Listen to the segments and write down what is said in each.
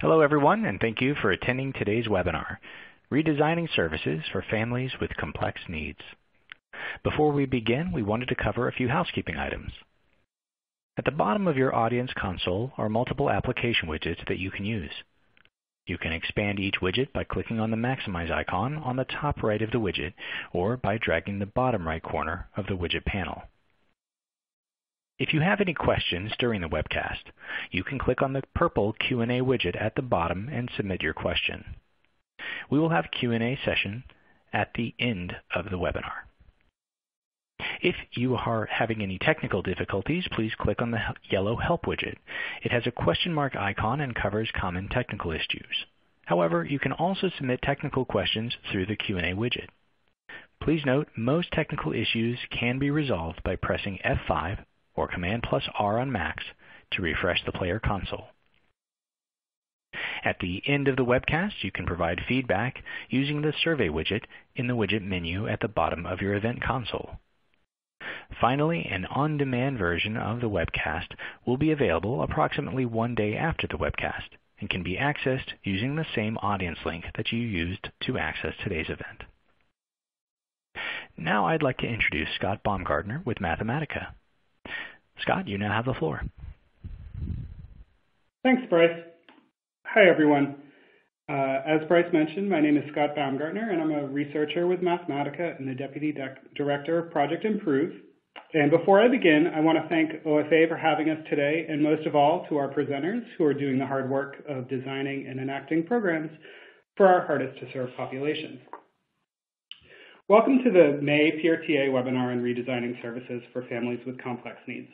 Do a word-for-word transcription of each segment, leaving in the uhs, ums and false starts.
Hello everyone, and thank you for attending today's webinar, Redesigning Services for Families with Complex Needs. Before we begin, we wanted to cover a few housekeeping items. At the bottom of your audience console are multiple application widgets that you can use. You can expand each widget by clicking on the Maximize icon on the top right of the widget, or by dragging the bottom right corner of the widget panel. If you have any questions during the webcast, you can click on the purple Q and A widget at the bottom and submit your question. We will have a Q and A session at the end of the webinar. If you are having any technical difficulties, please click on the yellow Help widget. It has a question mark icon and covers common technical issues. However, you can also submit technical questions through the Q and A widget. Please note, most technical issues can be resolved by pressing F five or Command plus R on Macs to refresh the player console. At the end of the webcast, you can provide feedback using the survey widget in the widget menu at the bottom of your event console. Finally, an on-demand version of the webcast will be available approximately one day after the webcast and can be accessed using the same audience link that you used to access today's event. Now I'd like to introduce Scott Baumgartner with Mathematica. Scott, you now have the floor. Thanks, Bryce. Hi, everyone. Uh, as Bryce mentioned, my name is Scott Baumgartner, and I'm a researcher with Mathematica and the Deputy Director of Project Improve. And before I begin, I want to thank O F A for having us today, and most of all to our presenters who are doing the hard work of designing and enacting programs for our hardest-to-serve populations. Welcome to the May P R T A webinar on redesigning services for families with complex needs.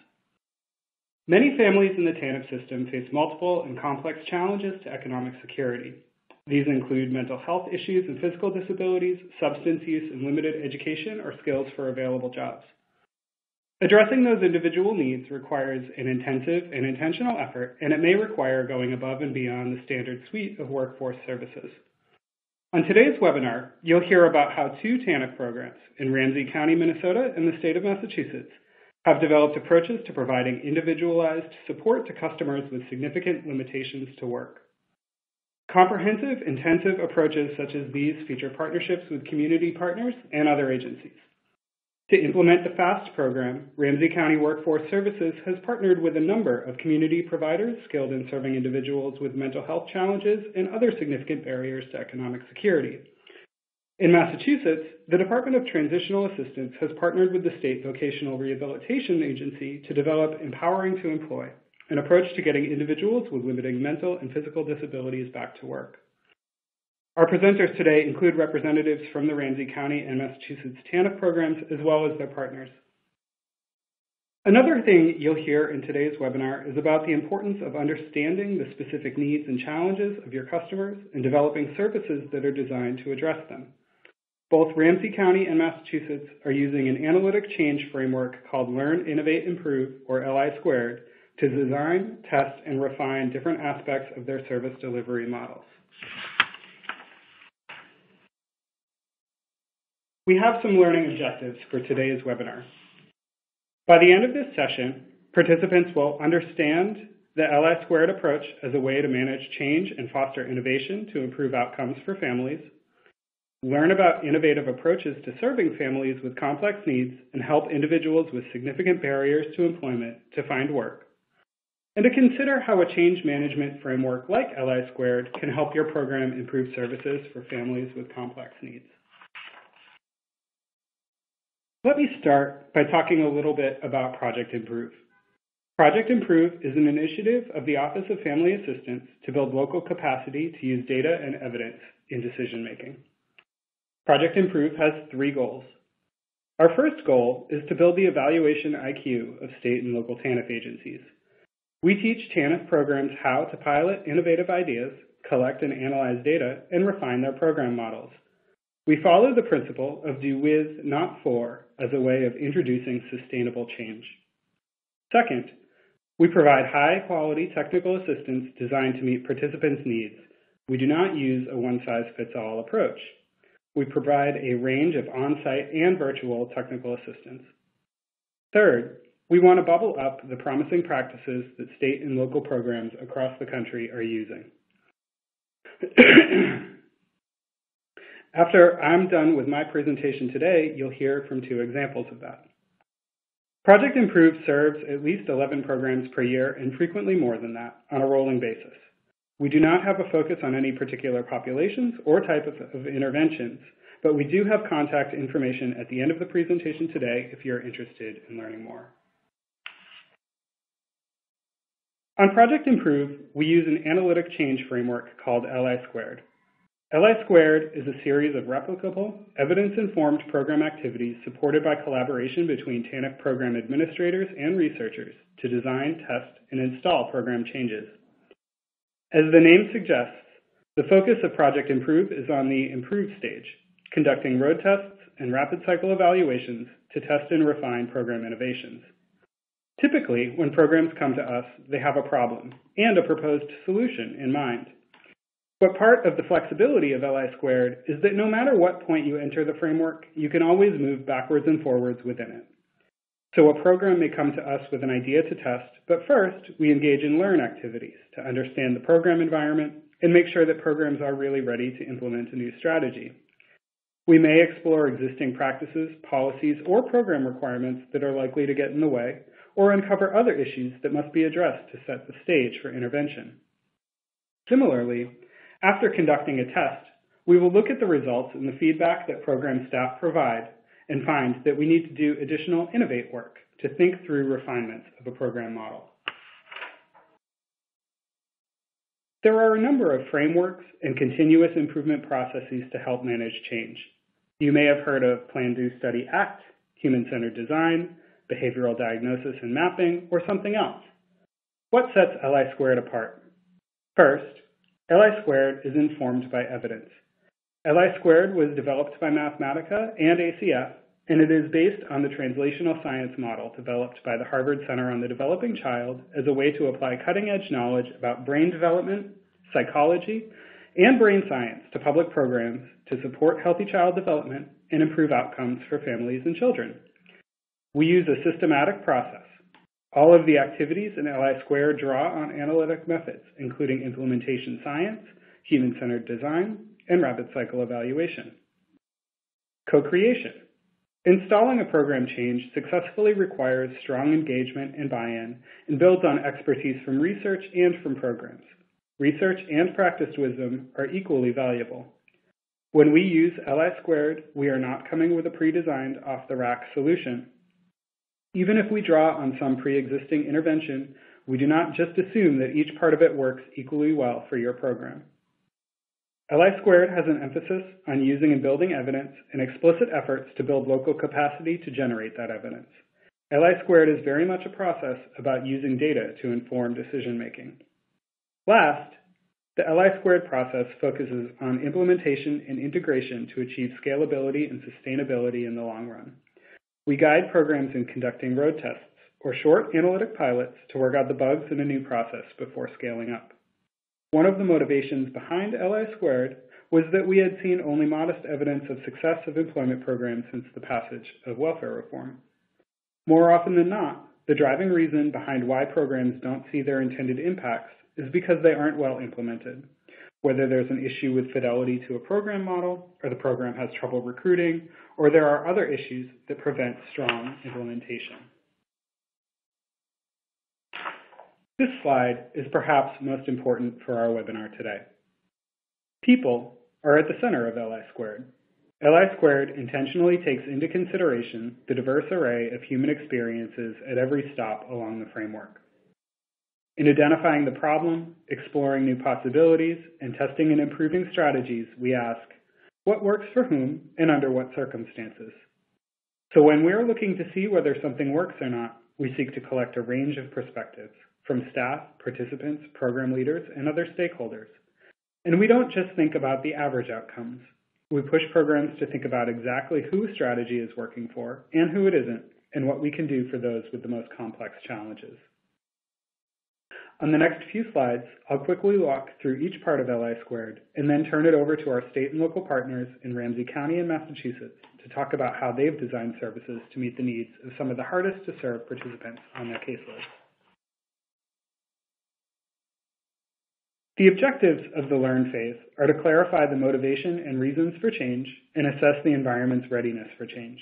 Many families in the T A N F system face multiple and complex challenges to economic security. These include mental health issues and physical disabilities, substance use, and limited education or skills for available jobs. Addressing those individual needs requires an intensive and intentional effort, and it may require going above and beyond the standard suite of workforce services. On today's webinar, you'll hear about how two T A N F programs in Ramsey County, Minnesota, and the state of Massachusetts have developed approaches to providing individualized support to customers with significant limitations to work. Comprehensive, intensive approaches such as these feature partnerships with community partners and other agencies. To implement the FAST program, Ramsey County Workforce Services has partnered with a number of community providers skilled in serving individuals with mental health challenges and other significant barriers to economic security. In Massachusetts, the Department of Transitional Assistance has partnered with the State Vocational Rehabilitation Agency to develop Empowering to Employ, an approach to getting individuals with limiting mental and physical disabilities back to work. Our presenters today include representatives from the Ramsey County and Massachusetts T A N F programs, as well as their partners. Another thing you'll hear in today's webinar is about the importance of understanding the specific needs and challenges of your customers and developing services that are designed to address them. Both Ramsey County and Massachusetts are using an analytic change framework called Learn, Innovate, Improve, or L I squared, to design, test, and refine different aspects of their service delivery models. We have some learning objectives for today's webinar. By the end of this session, participants will understand the L I squared approach as a way to manage change and foster innovation to improve outcomes for families, learn about innovative approaches to serving families with complex needs and help individuals with significant barriers to employment to find work, and to consider how a change management framework like L I squared can help your program improve services for families with complex needs. Let me start by talking a little bit about Project Improve. Project Improve is an initiative of the Office of Family Assistance to build local capacity to use data and evidence in decision-making. Project Improve has three goals. Our first goal is to build the evaluation I Q of state and local T A N F agencies. We teach T A N F programs how to pilot innovative ideas, collect and analyze data, and refine their program models. We follow the principle of do with, not for, as a way of introducing sustainable change. Second, we provide high-quality technical assistance designed to meet participants' needs. We do not use a one-size-fits-all approach. We provide a range of on-site and virtual technical assistance. Third, we want to bubble up the promising practices that state and local programs across the country are using. After I'm done with my presentation today, you'll hear from two examples of that. Project Improve serves at least eleven programs per year and frequently more than that on a rolling basis. We do not have a focus on any particular populations or type of, of interventions, but we do have contact information at the end of the presentation today if you're interested in learning more. On Project Improve, we use an analytic change framework called L I squared. L I squared is a series of replicable, evidence-informed program activities supported by collaboration between T A N F program administrators and researchers to design, test, and install program changes. As the name suggests, the focus of Project Improve is on the improve stage, conducting road tests and rapid cycle evaluations to test and refine program innovations. Typically, when programs come to us, they have a problem and a proposed solution in mind. But part of the flexibility of L I squared is that no matter what point you enter the framework, you can always move backwards and forwards within it. So a program may come to us with an idea to test, but first we engage in learn activities to understand the program environment and make sure that programs are really ready to implement a new strategy. We may explore existing practices, policies, or program requirements that are likely to get in the way, or uncover other issues that must be addressed to set the stage for intervention. Similarly, after conducting a test, we will look at the results and the feedback that program staff provide and find that we need to do additional innovate work to think through refinements of a program model. There are a number of frameworks and continuous improvement processes to help manage change. You may have heard of Plan Do Study Act, Human Centered Design, Behavioral Diagnosis and Mapping, or something else. What sets L I squared apart? First, L I squared is informed by evidence. L I squared was developed by Mathematica and A C F, and it is based on the translational science model developed by the Harvard Center on the Developing Child as a way to apply cutting-edge knowledge about brain development, psychology, and brain science to public programs to support healthy child development and improve outcomes for families and children. We use a systematic process. All of the activities in L I squared draw on analytic methods, including implementation science, human-centered design, and rapid cycle evaluation. Co-creation. Installing a program change successfully requires strong engagement and buy-in and builds on expertise from research and from programs. Research and practice wisdom are equally valuable. When we use L I squared, we are not coming with a pre-designed off-the-rack solution. Even if we draw on some pre-existing intervention, we do not just assume that each part of it works equally well for your program. L I squared has an emphasis on using and building evidence and explicit efforts to build local capacity to generate that evidence. L I squared is very much a process about using data to inform decision-making. Last, the L I squared process focuses on implementation and integration to achieve scalability and sustainability in the long run. We guide programs in conducting road tests or short analytic pilots to work out the bugs in a new process before scaling up. One of the motivations behind L I squared was that we had seen only modest evidence of success of employment programs since the passage of welfare reform. More often than not, the driving reason behind why programs don't see their intended impacts is because they aren't well implemented, whether there's an issue with fidelity to a program model, or the program has trouble recruiting, or there are other issues that prevent strong implementation. This slide is perhaps most important for our webinar today. People are at the center of L I squared. L I squared intentionally takes into consideration the diverse array of human experiences at every stop along the framework. In identifying the problem, exploring new possibilities, and testing and improving strategies, we ask, what works for whom and under what circumstances? So when we are looking to see whether something works or not, we seek to collect a range of perspectives from staff, participants, program leaders, and other stakeholders. And we don't just think about the average outcomes. We push programs to think about exactly who a strategy is working for and who it isn't, and what we can do for those with the most complex challenges. On the next few slides, I'll quickly walk through each part of L I squared and then turn it over to our state and local partners in Ramsey County and Massachusetts to talk about how they've designed services to meet the needs of some of the hardest to serve participants on their caseload. The objectives of the Learn phase are to clarify the motivation and reasons for change and assess the environment's readiness for change.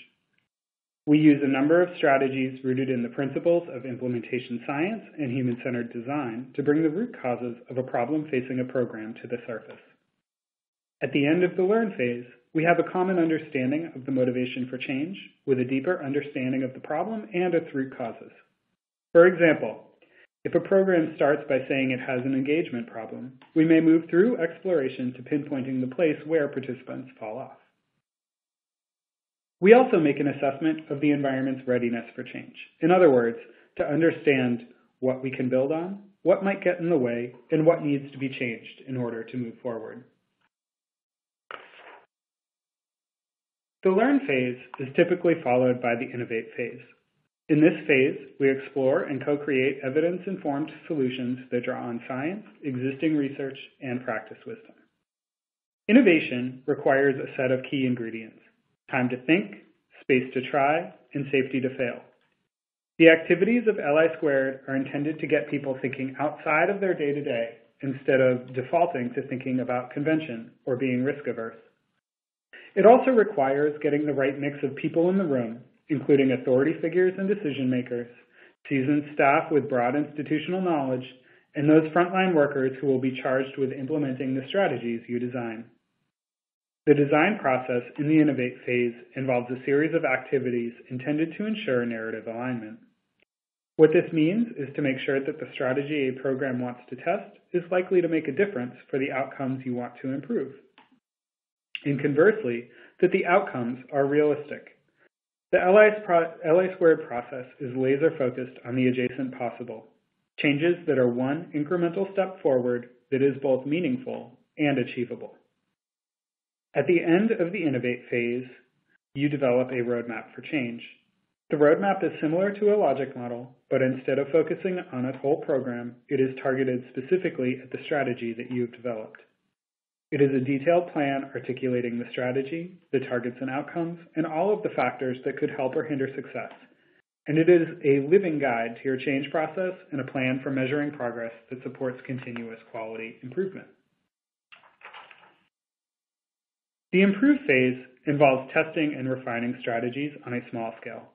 We use a number of strategies rooted in the principles of implementation science and human-centered design to bring the root causes of a problem facing a program to the surface. At the end of the Learn phase, we have a common understanding of the motivation for change with a deeper understanding of the problem and its root causes. For example, if a program starts by saying it has an engagement problem, we may move through exploration to pinpointing the place where participants fall off. We also make an assessment of the environment's readiness for change. In other words, to understand what we can build on, what might get in the way, and what needs to be changed in order to move forward. The Learn phase is typically followed by the Innovate phase. In this phase, we explore and co-create evidence-informed solutions that draw on science, existing research, and practice wisdom. Innovation requires a set of key ingredients: time to think, space to try, and safety to fail. The activities of L I squared are intended to get people thinking outside of their day-to-day instead of defaulting to thinking about convention or being risk-averse. It also requires getting the right mix of people in the room, including authority figures and decision makers, seasoned staff with broad institutional knowledge, and those frontline workers who will be charged with implementing the strategies you design. The design process in the Innovate phase involves a series of activities intended to ensure narrative alignment. What this means is to make sure that the strategy a program wants to test is likely to make a difference for the outcomes you want to improve, and conversely, that the outcomes are realistic. The L I squared process is laser-focused on the adjacent possible, changes that are one incremental step forward that is both meaningful and achievable. At the end of the Innovate phase, you develop a roadmap for change. The roadmap is similar to a logic model, but instead of focusing on a whole program, it is targeted specifically at the strategy that you've developed. It is a detailed plan articulating the strategy, the targets and outcomes, and all of the factors that could help or hinder success. And it is a living guide to your change process and a plan for measuring progress that supports continuous quality improvement. The Improve phase involves testing and refining strategies on a small scale.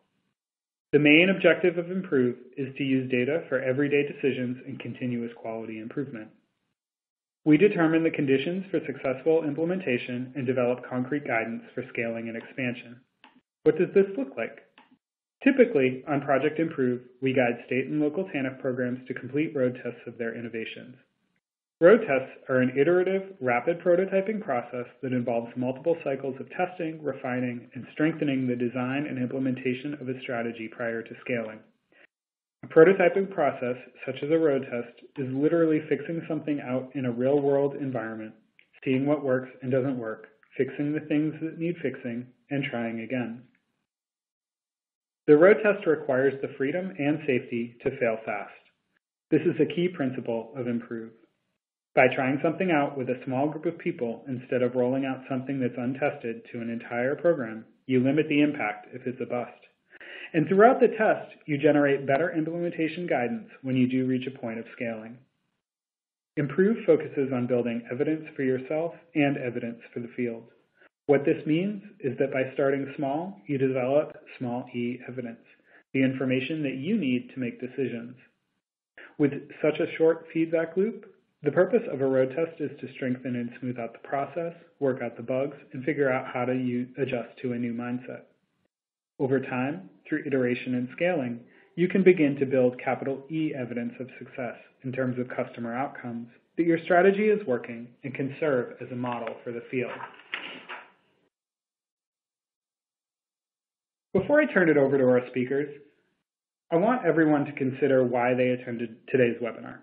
The main objective of Improve is to use data for everyday decisions and continuous quality improvement. We determine the conditions for successful implementation and develop concrete guidance for scaling and expansion. What does this look like? Typically, on Project Improve, we guide state and local T A N F programs to complete road tests of their innovations. Road tests are an iterative, rapid prototyping process that involves multiple cycles of testing, refining, and strengthening the design and implementation of a strategy prior to scaling. A prototyping process, such as a road test, is literally fixing something out in a real-world environment, seeing what works and doesn't work, fixing the things that need fixing, and trying again. The road test requires the freedom and safety to fail fast. This is a key principle of Improve. By trying something out with a small group of people instead of rolling out something that's untested to an entire program, you limit the impact if it's a bust. And throughout the test, you generate better implementation guidance when you do reach a point of scaling. Improve focuses on building evidence for yourself and evidence for the field. What this means is that by starting small, you develop small e evidence, the information that you need to make decisions. With such a short feedback loop, the purpose of a road test is to strengthen and smooth out the process, work out the bugs, and figure out how to adjust to a new mindset. Over time, through iteration and scaling, you can begin to build capital E evidence of success in terms of customer outcomes, that your strategy is working and can serve as a model for the field. Before I turn it over to our speakers, I want everyone to consider why they attended today's webinar.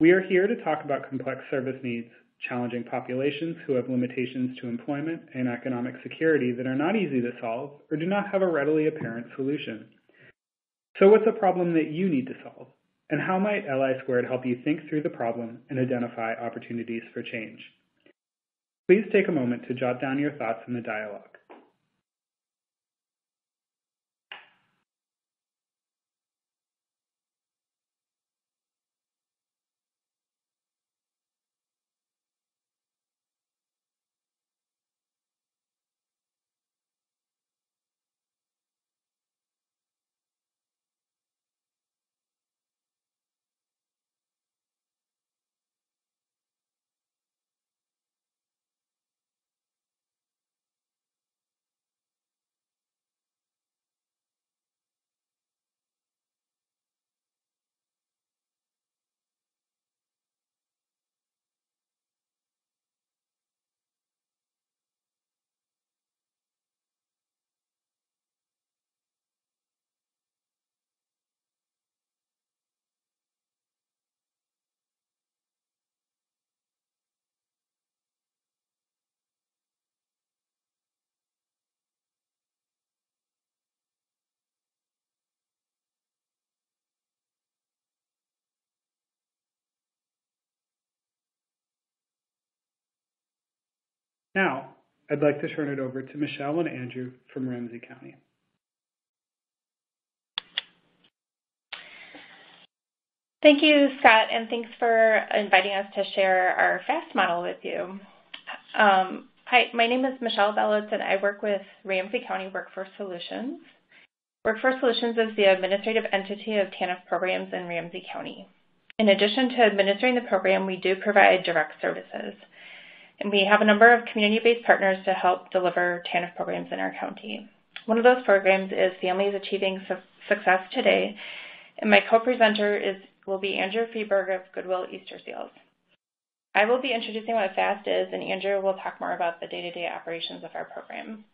We are here to talk about complex service needs, challenging populations who have limitations to employment and economic security that are not easy to solve or do not have a readily apparent solution. So what's a problem that you need to solve? And how might L I squared help you think through the problem and identify opportunities for change? Please take a moment to jot down your thoughts in the dialogue. Now, I'd like to turn it over to Michelle and Andrew from Ramsey County. Thank you, Scott, and thanks for inviting us to share our FAST model with you. Um, hi, my name is Michelle Bellitz, and I work with Ramsey County Workforce Solutions. Workforce Solutions is the administrative entity of T A N F programs in Ramsey County. In addition to administering the program, we do provide direct services, and we have a number of community-based partners to help deliver T A N F programs in our county. One of those programs is Families Achieving Su- Success Today, and my co-presenter is will be Andrew Feeberg of Goodwill Easter Seals. I will be introducing what FAST is, and Andrew will talk more about the day-to-day operations of our program.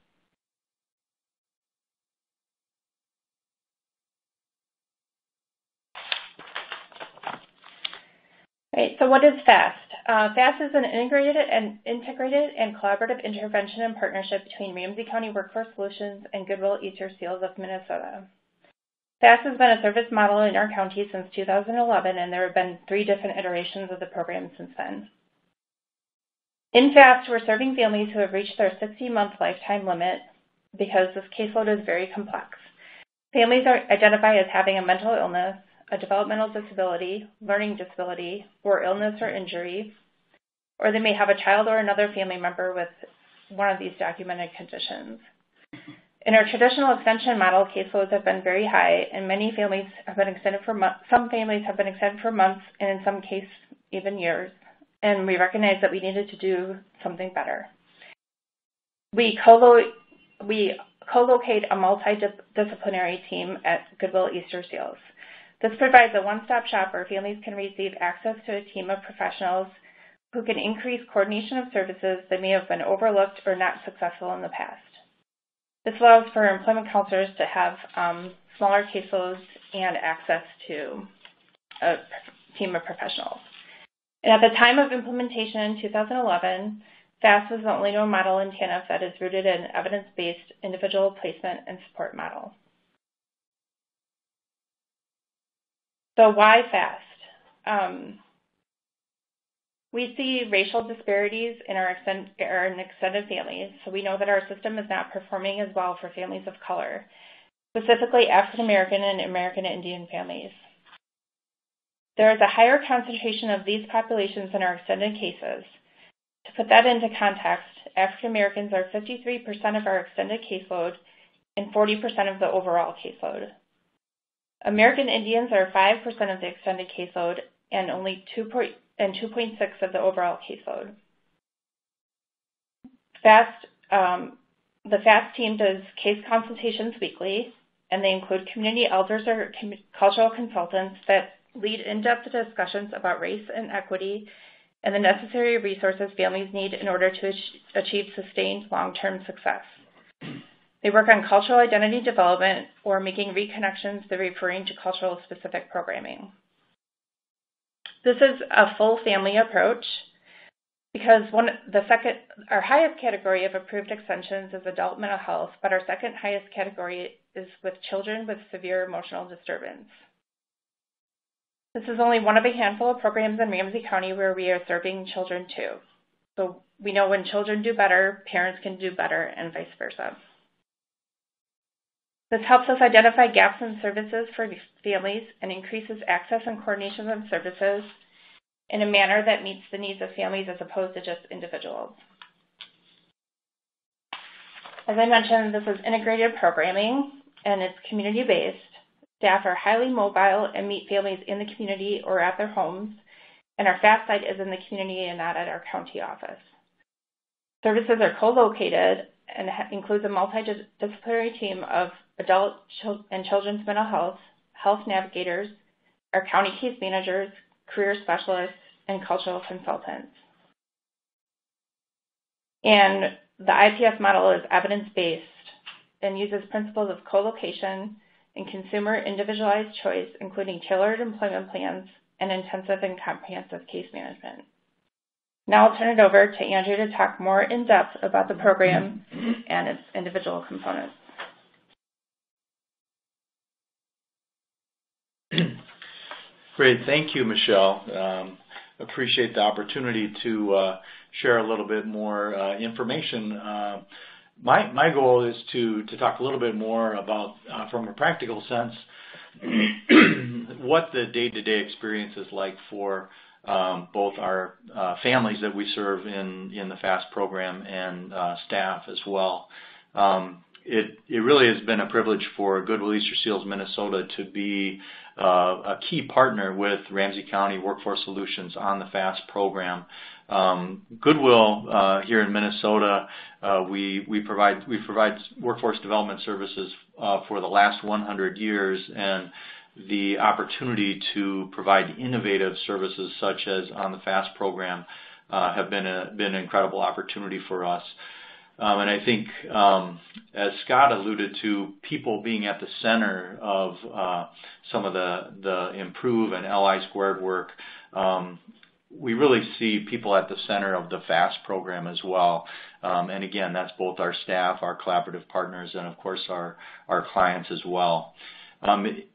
All right, so what is FAST? Uh, FAST is an integrated and integrated and collaborative intervention and partnership between Ramsey County Workforce Solutions and Goodwill Easter Seals of Minnesota. FAST has been a service model in our county since two thousand eleven, and there have been three different iterations of the program since then. In FAST, we're serving families who have reached their sixty month lifetime limit because this caseload is very complex. Families are identified as having a mental illness, a developmental disability, learning disability, or illness or injury, or they may have a child or another family member with one of these documented conditions. In our traditional extension model, caseloads have been very high, and many families have been extended for months. Some families have been extended for months, and in some cases, even years. And we recognized that we needed to do something better. We co-lo- we co-locate a multidisciplinary team at Goodwill Easter Seals. This provides a one-stop shop where families can receive access to a team of professionals who can increase coordination of services that may have been overlooked or not successful in the past. This allows for employment counselors to have um, smaller caseloads and access to a team of professionals. And at the time of implementation in two thousand eleven, FAST was the only known model in T A N F that is rooted in an evidence-based individual placement and support model. So why FAST? Um, We see racial disparities in our extended, or in extended families, so we know that our system is not performing as well for families of color, specifically African American and American Indian families. There is a higher concentration of these populations in our extended cases. To put that into context, African Americans are fifty-three percent of our extended caseload and forty percent of the overall caseload. American Indians are five percent of the extended caseload and only two percent. and two point six of the overall caseload. FAST, um, the FAST team does case consultations weekly, and they include community elders or com- cultural consultants that lead in-depth discussions about race and equity and the necessary resources families need in order to achieve sustained long-term success. They work on cultural identity development or making reconnections that referring to cultural specific programming. This is a full family approach because one, the second, our highest category of approved extensions is adult mental health, but our second highest category is with children with severe emotional disturbance. This is only one of a handful of programs in Ramsey County where we are serving children too. So we know when children do better, parents can do better, and vice versa. This helps us identify gaps in services for families and increases access and coordination of services in a manner that meets the needs of families as opposed to just individuals. As I mentioned, this is integrated programming and it's community-based. Staff are highly mobile and meet families in the community or at their homes, and our FAST site is in the community and not at our county office. Services are co-located and includes a multidisciplinary team of adult and children's mental health, health navigators, our county case managers, career specialists, and cultural consultants. And the I P S model is evidence-based and uses principles of co-location and consumer individualized choice, including tailored employment plans and intensive and comprehensive case management. Now I'll turn it over to Andrew to talk more in depth about the program and its individual components. Great, thank you, Michelle. Um, appreciate the opportunity to uh, share a little bit more uh, information. Uh, my, my goal is to, to talk a little bit more about, uh, from a practical sense, what the day-to-day experience is like for um, both our uh, families that we serve in, in the FAST program and uh, staff as well. Um, It, it really has been a privilege for Goodwill Easter Seals Minnesota to be uh, a key partner with Ramsey County Workforce Solutions on the FAST program. Um, Goodwill uh, here in Minnesota, uh, we we provide we provide workforce development services uh, for the last one hundred years, and the opportunity to provide innovative services such as on the FAST program uh, have been a, been an incredible opportunity for us. Um, and I think, um, as Scott alluded to, people being at the center of uh, some of the, the Improve and L I squared work, um, we really see people at the center of the FAST program as well. Um, and again, that's both our staff, our collaborative partners, and of course our, our clients as well. Um, it,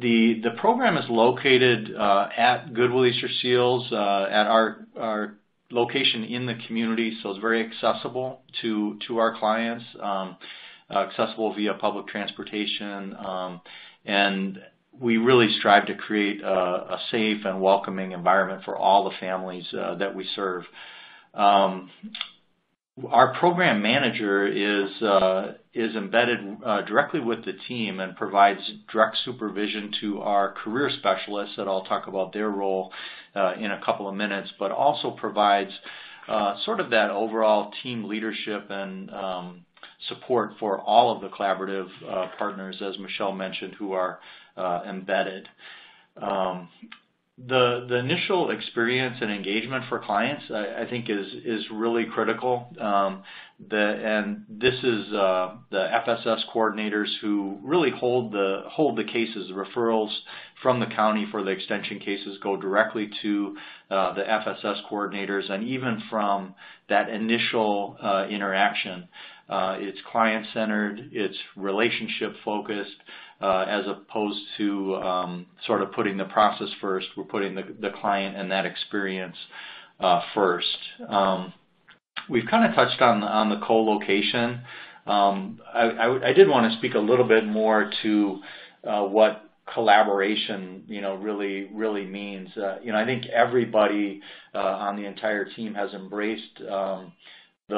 The, the program is located uh, at Goodwill Easter Seals, uh, at our, our location in the community, so it's very accessible to, to our clients, um, accessible via public transportation, um, and we really strive to create a, a safe and welcoming environment for all the families uh, that we serve. Um, our program manager is, uh, is embedded uh, directly with the team and provides direct supervision to our career specialists, that I'll talk about their role uh, in a couple of minutes, but also provides uh, sort of that overall team leadership and um, support for all of the collaborative uh, partners, as Michelle mentioned, who are uh, embedded. Um, The, the initial experience and engagement for clients, I, I think, is, is really critical. Um, the, and this is uh, the F S S coordinators who really hold the, hold the cases. The referrals from the county for the extension cases go directly to uh, the F S S coordinators, and even from that initial uh, interaction, uh, it's client-centered, it's relationship-focused, Uh, as opposed to um, sort of putting the process first. We're putting the, the client and that experience uh, first. Um, we've kind of touched on, on the co-location. Um, I, I, I did want to speak a little bit more to uh, what collaboration, you know, really, really means. Uh, you know, I think everybody uh, on the entire team has embraced um,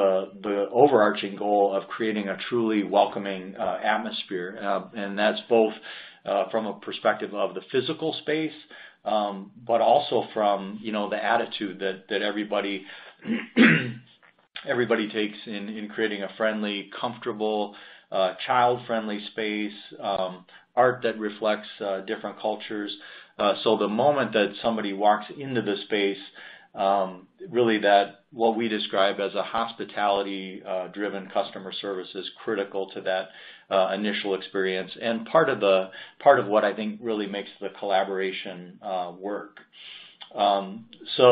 The, the overarching goal of creating a truly welcoming uh, atmosphere, uh, and that's both uh, from a perspective of the physical space, um, but also from, you know, the attitude that, that everybody everybody takes in, in creating a friendly, comfortable, uh, child-friendly space, um, art that reflects uh, different cultures. Uh, so the moment that somebody walks into the space, Um, really that what we describe as a hospitality-driven uh, customer service is critical to that uh, initial experience, and part of the part of what I think really makes the collaboration uh, work. Um, so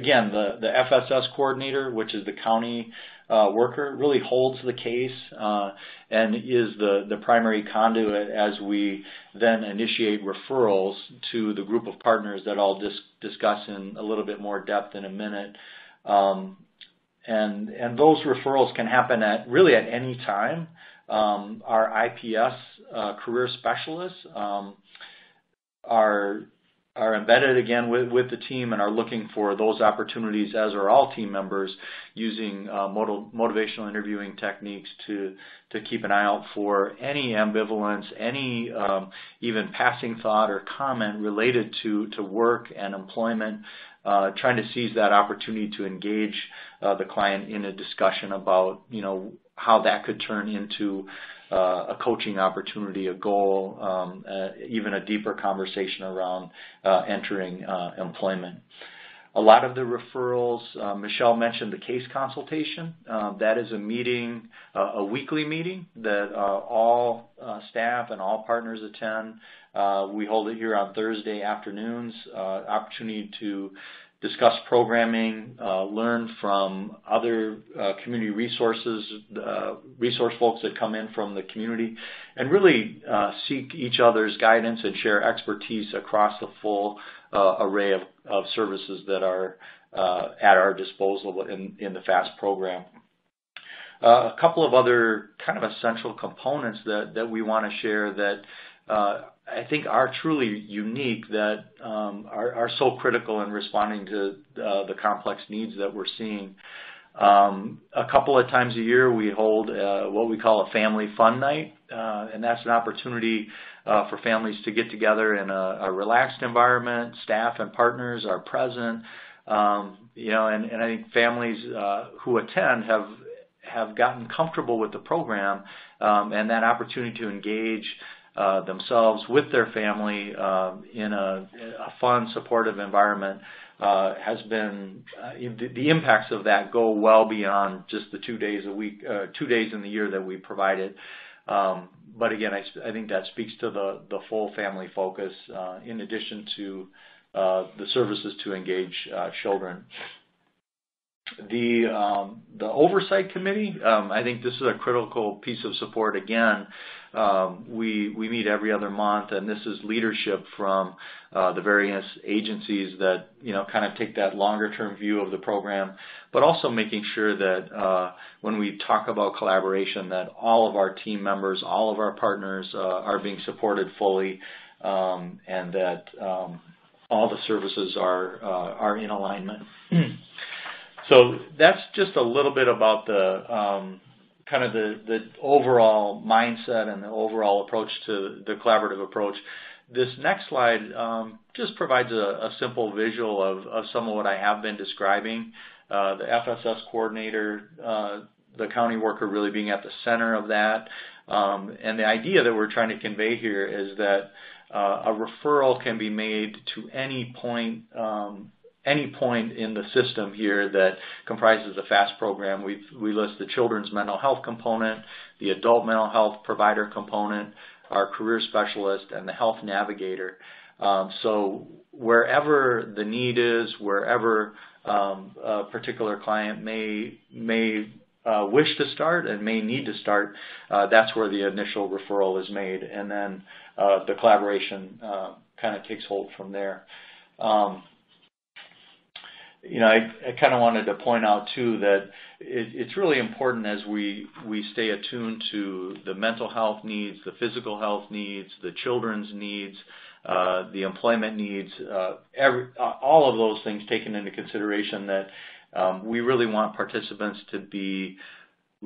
again, the, the F S S coordinator, which is the county uh, worker, really holds the case uh, and is the, the primary conduit as we then initiate referrals to the group of partners that I'll dis discuss in a little bit more depth in a minute. Um, and, and those referrals can happen at really at any time. Um, our I P S uh, career specialists um, are are embedded again with, with the team and are looking for those opportunities, as are all team members, using uh, motivational interviewing techniques to, to keep an eye out for any ambivalence, any um, even passing thought or comment related to, to work and employment, uh, trying to seize that opportunity to engage uh, the client in a discussion about, you know, how that could turn into Uh, a coaching opportunity, a goal, um, uh, even a deeper conversation around uh, entering uh, employment. A lot of the referrals, uh, Michelle mentioned the case consultation. Uh, that is a meeting, uh, a weekly meeting that uh, all uh, staff and all partners attend. Uh, we hold it here on Thursday afternoons, uh, opportunity to discuss programming, uh, learn from other uh, community resources, uh, resource folks that come in from the community, and really uh, seek each other's guidance and share expertise across the full uh, array of, of services that are uh, at our disposal in, in the FAST program. Uh, a couple of other kind of essential components that, that we want to share that uh, I think are truly unique, that um, are, are so critical in responding to uh, the complex needs that we're seeing. Um, a couple of times a year we hold uh, what we call a family fun night, uh, and that's an opportunity uh, for families to get together in a, a relaxed environment. Staff and partners are present, um, you know, and, and I think families uh, who attend have have gotten comfortable with the program um, and that opportunity to engage Uh, themselves with their family uh, in a, a fun, supportive environment uh, has been uh, the, the impacts of that go well beyond just the two days a week, uh, two days in the year that we provided. Um, but again, I, I think that speaks to the the full family focus uh, in addition to uh, the services to engage uh, children. The um, the oversight committee, um, I think this is a critical piece of support. Again, um, we we meet every other month, and this is leadership from uh, the various agencies that you know kind of take that longer term view of the program, but also making sure that uh, when we talk about collaboration, that all of our team members, all of our partners uh, are being supported fully, um, and that um, all the services are uh, are in alignment. So that's just a little bit about the um, kind of the, the overall mindset and the overall approach to the collaborative approach. This next slide um, just provides a, a simple visual of, of some of what I have been describing. Uh, the F S S coordinator, uh, the county worker really being at the center of that. Um, and the idea that we're trying to convey here is that uh, a referral can be made to any point um, any point in the system here that comprises the FAST program. We've, we list the children's mental health component, the adult mental health provider component, our career specialist, and the health navigator. Um, so wherever the need is, wherever um, a particular client may, may uh, wish to start and may need to start, uh, that's where the initial referral is made. And then uh, the collaboration uh, kind of takes hold from there. Um, You know, I, I kind of wanted to point out, too, that it, it's really important as we, we stay attuned to the mental health needs, the physical health needs, the children's needs, uh, the employment needs, uh, every, all of those things taken into consideration, that um, we really want participants to be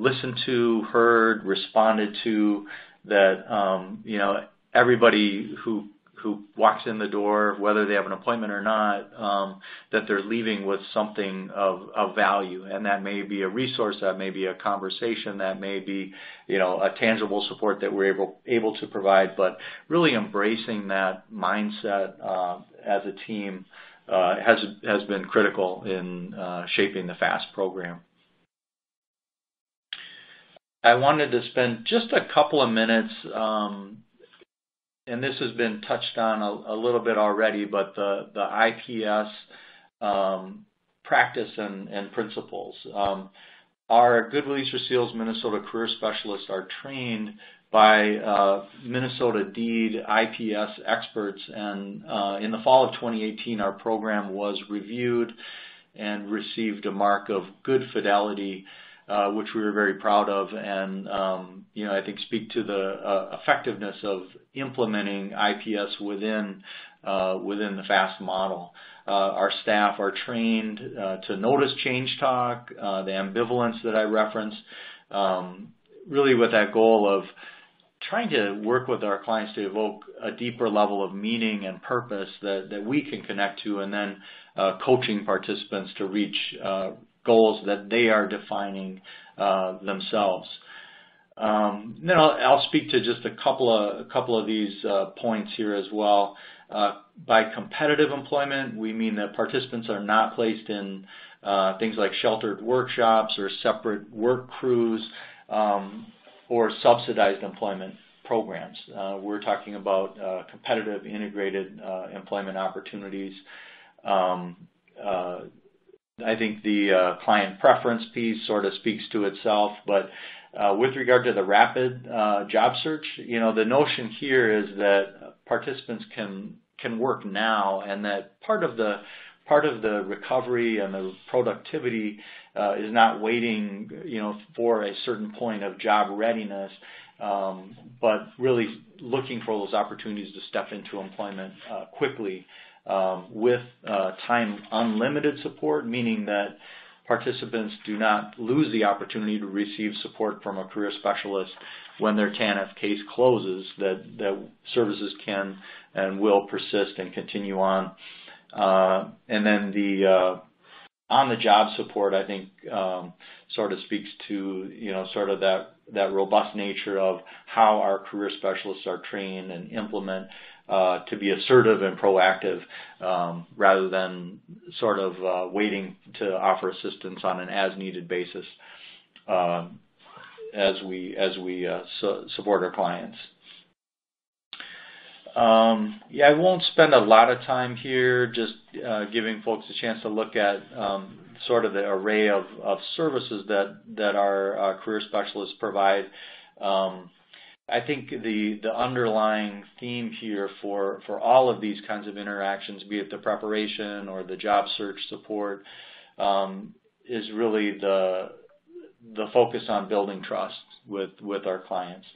listened to, heard, responded to, that, um, you know, everybody who who walks in the door, whether they have an appointment or not, um, that they're leaving with something of, of value. And that may be a resource, that may be a conversation, that may be, you know, a tangible support that we're able, able to provide, but really embracing that mindset uh, as a team uh, has, has been critical in uh, shaping the FAST program. I wanted to spend just a couple of minutes um, and this has been touched on a, a little bit already, but the, the I P S um, practice and, and principles. Um, our Goodwill Easter Seals Minnesota career specialists are trained by uh, Minnesota DEED I P S experts, and uh, in the fall of twenty eighteen, our program was reviewed and received a mark of good fidelity, Uh, which we were very proud of, and um, you know, I think speak to the uh, effectiveness of implementing I P S within uh, within the FAST model. Uh, our staff are trained uh, to notice change talk, uh, the ambivalence that I referenced, um, really with that goal of trying to work with our clients to evoke a deeper level of meaning and purpose that, that we can connect to, and then uh, coaching participants to reach uh, goals that they are defining uh, themselves. Um, then I'll, I'll speak to just a couple of a couple of these uh, points here as well. Uh, by competitive employment, we mean that participants are not placed in uh, things like sheltered workshops or separate work crews um, or subsidized employment programs. Uh, we're talking about uh, competitive, integrated uh, employment opportunities. Um, uh, I think the uh, client preference piece sort of speaks to itself, but uh, with regard to the rapid uh, job search, you know, the notion here is that participants can can work now, and that part of the part of the recovery and the productivity uh, is not waiting, you know, for a certain point of job readiness, um, but really looking for those opportunities to step into employment uh, quickly um, with uh, time unlimited support, meaning that participants do not lose the opportunity to receive support from a career specialist when their T A N F case closes, that, that services can and will persist and continue on. Uh, and then the uh, on-the-job support, I think, um, sort of speaks to, you know, sort of that, that robust nature of how our career specialists are trained and implement uh, to be assertive and proactive um, rather than sort of uh, waiting to offer assistance on an as-needed basis uh, as we, as we uh, su- support our clients. Um, yeah, I won't spend a lot of time here, just uh, giving folks a chance to look at um, sort of the array of, of services that, that our, our career specialists provide. Um, I think the, the underlying theme here for, for all of these kinds of interactions, be it the preparation or the job search support, um, is really the, the focus on building trust with, with our clients.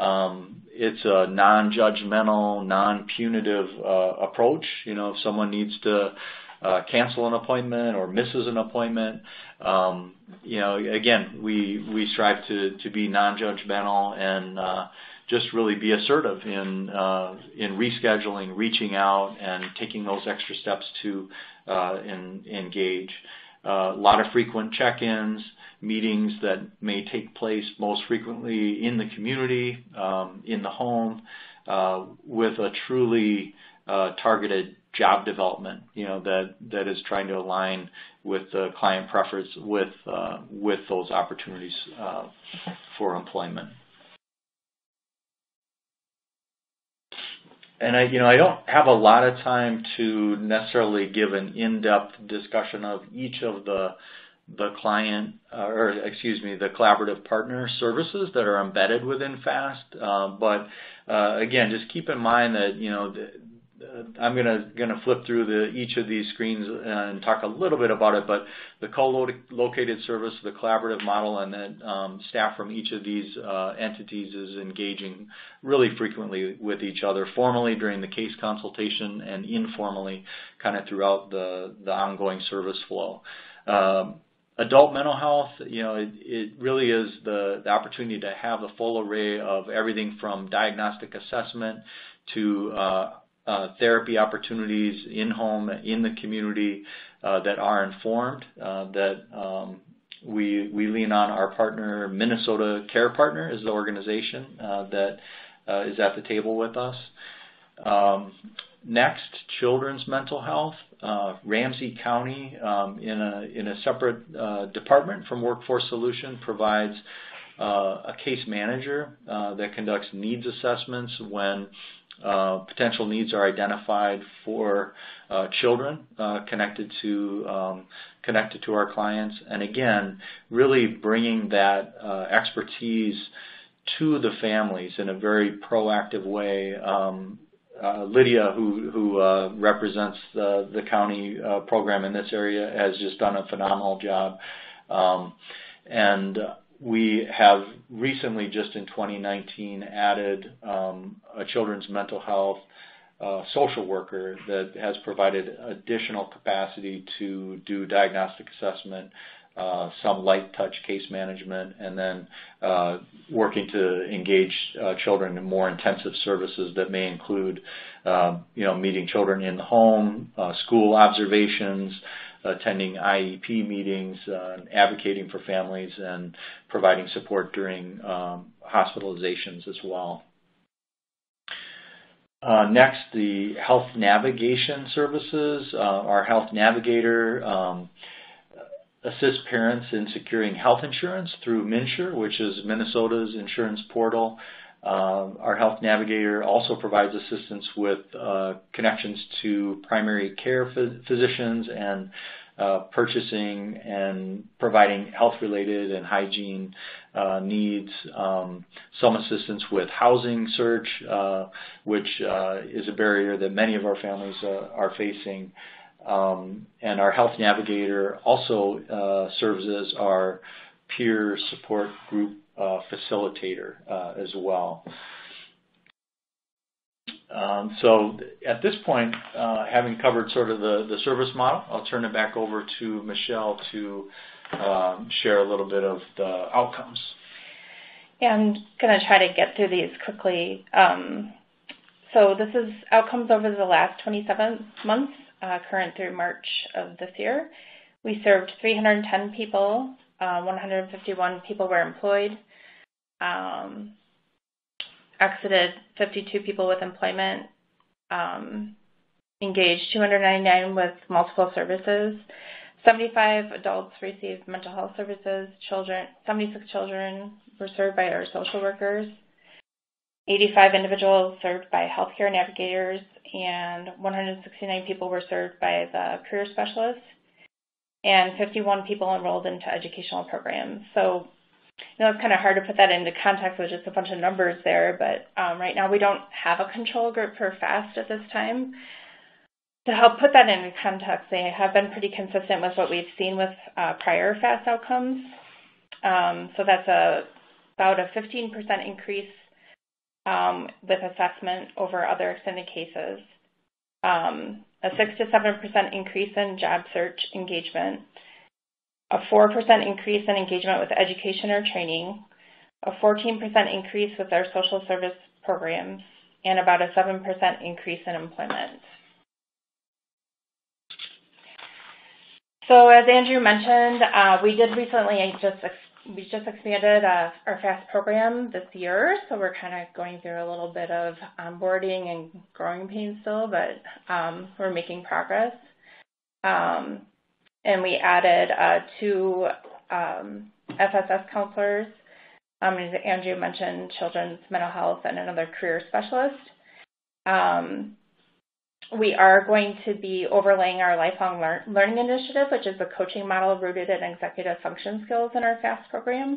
Um, it's a non-judgmental, non-punitive uh, approach. You know, if someone needs to uh, cancel an appointment or misses an appointment, um, you know, again, we we strive to to be non-judgmental and uh, just really be assertive in uh, in rescheduling, reaching out, and taking those extra steps to uh, in, engage. Uh, a lot of frequent check-ins, meetings that may take place most frequently in the community, um, in the home, uh, with a truly uh, targeted job development, you know, that, that is trying to align with the client preference with, uh, with those opportunities uh, for employment. And I, you know, I don't have a lot of time to necessarily give an in-depth discussion of each of the the client, uh, or excuse me, the collaborative partner services that are embedded within FAST. Uh, but uh, again, just keep in mind that, you know, the, the, I'm gonna gonna flip through the each of these screens and talk a little bit about it. But the co-located service, the collaborative model, and then um, staff from each of these uh, entities is engaging really frequently with each other, formally during the case consultation and informally, kind of throughout the the ongoing service flow. Um, Adult mental health, you know, it, it really is the, the opportunity to have the full array of everything from diagnostic assessment to uh, uh, therapy opportunities in home, in the community uh, that are informed, uh, that um, we, we lean on our partner. Minnesota Care Partner is the organization uh, that uh, is at the table with us. Um, Next, children's mental health. Uh, Ramsey County, um, in a in a separate uh, department from Workforce Solutions, provides uh, a case manager uh, that conducts needs assessments when uh, potential needs are identified for uh, children uh, connected to um, connected to our clients. And again, really bringing that uh, expertise to the families in a very proactive way. Um, Uh, Lydia, who, who uh, represents the, the county uh, program in this area, has just done a phenomenal job. Um, and we have recently, just in twenty nineteen, added um, a children's mental health uh, social worker that has provided additional capacity to do diagnostic assessment, Uh, some light touch case management, and then uh, working to engage uh, children in more intensive services that may include, uh, you know, meeting children in the home, uh, school observations, attending I E P meetings, uh, advocating for families, and providing support during um, hospitalizations as well. Uh, next, the health navigation services. Uh, our health navigator Um, assists parents in securing health insurance through MNsure, which is Minnesota's insurance portal. Um, our health navigator also provides assistance with uh, connections to primary care phys physicians and uh, purchasing and providing health-related and hygiene uh, needs, um, some assistance with housing search, uh, which uh, is a barrier that many of our families uh, are facing. Um, and our health navigator also uh, serves as our peer support group Uh, facilitator uh, as well. Um, so at this point, uh, having covered sort of the, the service model, I'll turn it back over to Michelle to um, share a little bit of the outcomes. Yeah, I'm going to try to get through these quickly. Um, so this is outcomes over the last twenty-seven months, uh, current through March of this year. We served three hundred ten people. Uh, one hundred fifty-one people were employed, um, exited fifty-two people with employment, um, engaged two hundred ninety-nine with multiple services, seventy-five adults received mental health services, children, seventy-six children were served by our social workers, eighty-five individuals served by healthcare navigators, and one hundred sixty-nine people were served by the career specialists, and fifty-one people enrolled into educational programs. So, you know, it's kind of hard to put that into context with just a bunch of numbers there, but um, right now we don't have a control group for FAST at this time. To help put that into context, they have been pretty consistent with what we've seen with uh, prior FAST outcomes. Um, so that's a, about a fifteen percent increase um, with assessment over other extended cases. Um, a six to seven percent increase in job search engagement, a four percent increase in engagement with education or training, a fourteen percent increase with our social service programs, and about a seven percent increase in employment. So as Andrew mentioned, uh, we did recently just, ex we just expanded uh, our FAST program this year, so we're kind of going through a little bit of onboarding and growing pains still, but um, we're making progress. Um, and we added uh, two um, F S S counselors, um, as Andrew mentioned, children's mental health and another career specialist. Um, We are going to be overlaying our lifelong lear learning initiative, which is a coaching model rooted in executive function skills in our FAST program.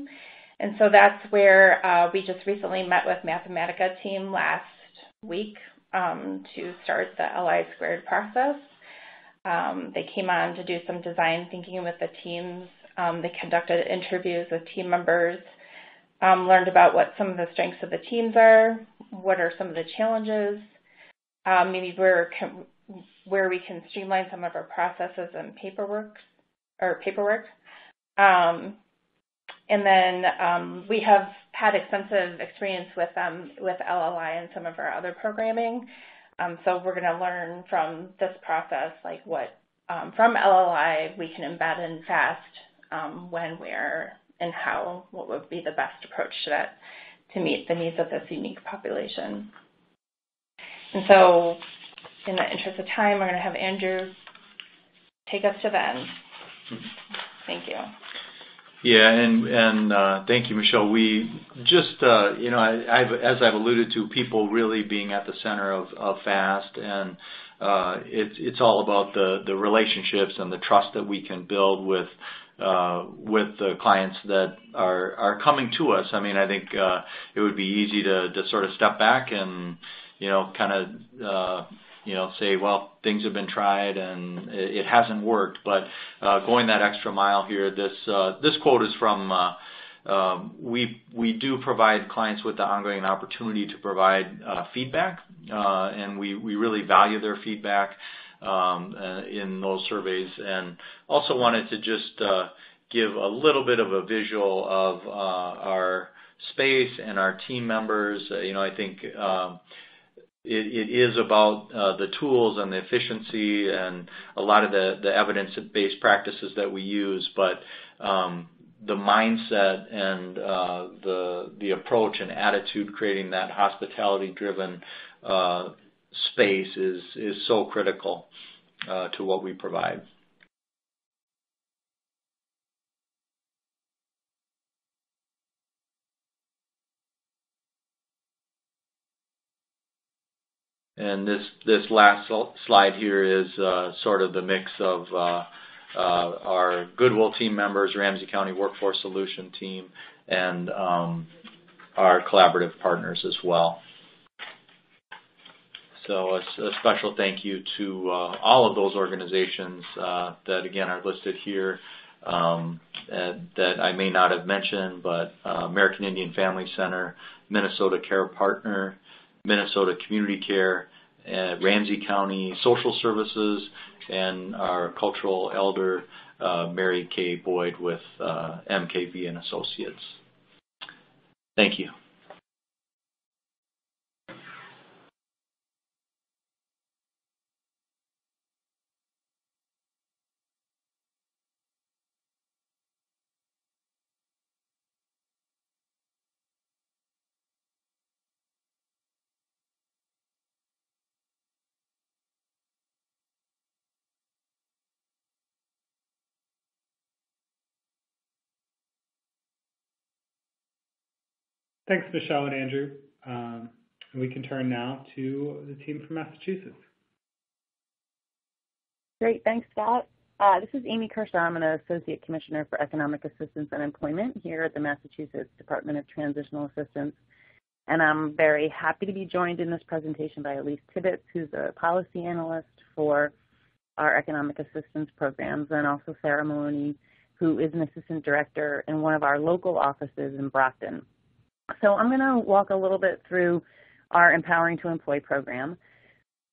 And so that's where uh, we just recently met with Mathematica team last week um, to start the L I squared process. Um, they came on to do some design thinking with the teams. Um, they conducted interviews with team members, um, learned about what some of the strengths of the teams are, what are some of the challenges, Uh, maybe where, can, where we can streamline some of our processes and paperwork, or paperwork. Um, and then um, we have had extensive experience with um, with L L I and some of our other programming. Um, so we're going to learn from this process, like what um, from L L I we can embed in FAST, um, when, where, and how. What would be the best approach to that to meet the needs of this unique population. And so, in the interest of time, we're going to have Andrew take us to the end. Thank you. Yeah, and and uh, thank you, Michelle. We just, uh, you know, I, I've, as I've alluded to, people really being at the center of, of FAST, and uh, it's it's all about the the relationships and the trust that we can build with uh, with the clients that are are coming to us. I mean, I think uh, it would be easy to to sort of step back and, you know, kind of, uh, you know, say, well, things have been tried and it, it hasn't worked. But uh, going that extra mile here, this uh, this quote is from, uh, um, we we do provide clients with the ongoing opportunity to provide uh, feedback, uh, and we, we really value their feedback um, uh, in those surveys. And also wanted to just uh, give a little bit of a visual of uh, our space and our team members. Uh, you know, I think Um, It, it is about uh, the tools and the efficiency and a lot of the, the evidence-based practices that we use, but um, the mindset and uh, the, the approach and attitude creating that hospitality-driven uh, space is, is so critical uh, to what we provide. And this, this last slide here is uh, sort of the mix of uh, uh, our Goodwill team members, Ramsey County Workforce Solution team, and um, our collaborative partners as well. So a, a special thank you to uh, all of those organizations uh, that, again, are listed here um, and that I may not have mentioned, but uh, American Indian Family Center, Minnesota Care Partner, Minnesota Community Care, uh, Ramsey County Social Services, and our cultural elder, uh, Mary Kay Boyd with uh, M K V and Associates. Thank you. Thanks, Michelle and Andrew. Um, we can turn now to the team from Massachusetts. Great, thanks, Scott. Uh, this is Amy Kershaw. I'm an Associate Commissioner for Economic Assistance and Employment here at the Massachusetts Department of Transitional Assistance. And I'm very happy to be joined in this presentation by Elise Tibbetts, who's a policy analyst for our economic assistance programs, and also Sarah Maloney, who is an assistant director in one of our local offices in Brockton. So I'm going to walk a little bit through our Empowering to Employ program,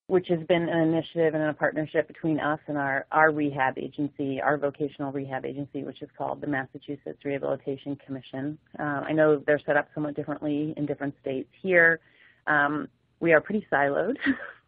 which has been an initiative and a partnership between us and our, our rehab agency, our vocational rehab agency, which is called the Massachusetts Rehabilitation Commission. Uh, I know they're set up somewhat differently in different states. Here, um, we are pretty siloed.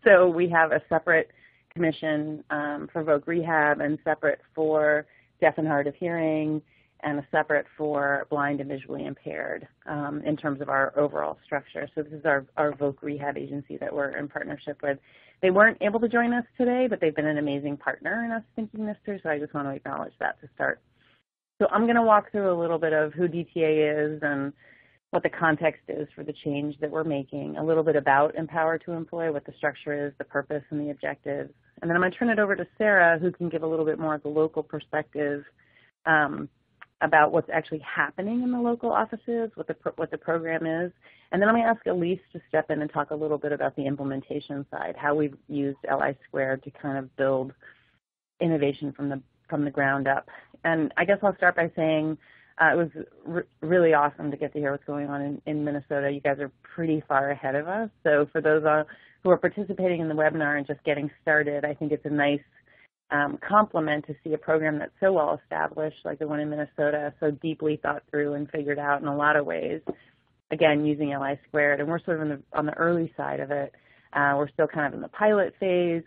So we have a separate commission um, for voc rehab, and separate for deaf and hard of hearing, and a separate for blind and visually impaired um, in terms of our overall structure. So this is our, our voc rehab agency that we're in partnership with. They weren't able to join us today, but they've been an amazing partner in us thinking this through, so I just want to acknowledge that to start. So I'm going to walk through a little bit of who D T A is and what the context is for the change that we're making, a little bit about Empower to Employ, what the structure is, the purpose, and the objectives. And then I'm going to turn it over to Sarah, who can give a little bit more of the local perspective um, about what's actually happening in the local offices, what the, what the program is. And then I'm going to ask Elise to step in and talk a little bit about the implementation side, how we've used L I squared to kind of build innovation from the, from the ground up. And I guess I'll start by saying uh, it was re really awesome to get to hear what's going on in, in Minnesota. You guys are pretty far ahead of us. So for those uh, who are participating in the webinar and just getting started, I think it's a nice Um, compliment to see a program that's so well established like the one in Minnesota, so deeply thought through and figured out in a lot of ways, again using L I squared, and we're sort of in the, on the early side of it. Uh, we're still kind of in the pilot phase.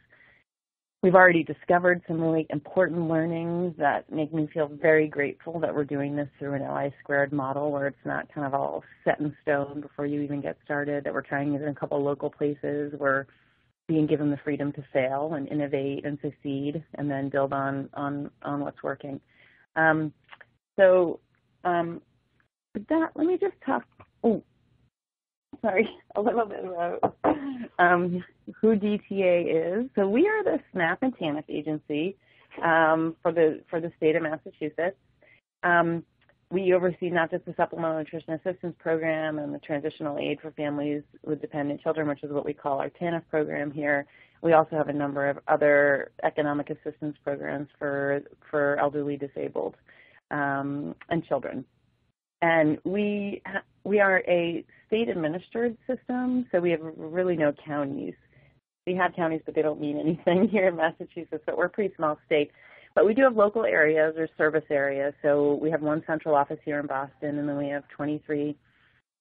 We've already discovered some really important learnings that make me feel very grateful that we're doing this through an L I squared model where it's not kind of all set in stone before you even get started, that we're trying it in a couple of local places. We're being given the freedom to fail and innovate and succeed, and then build on on, on what's working. Um, so um, with that, let me just talk, oh, sorry, a little bit about um, who D T A is. So we are the SNAP and TANF agency um, for, the, for the state of Massachusetts. Um, we oversee not just the Supplemental Nutrition Assistance Program and the Transitional Aid for Families with Dependent Children, which is what we call our TANF program here. We also have a number of other economic assistance programs for, for elderly, disabled, um, and children. And we, we are a state-administered system, so we have really no counties. We have counties, but they don't mean anything here in Massachusetts, but we're a pretty small state. But we do have local areas or service areas. So we have one central office here in Boston, and then we have twenty-three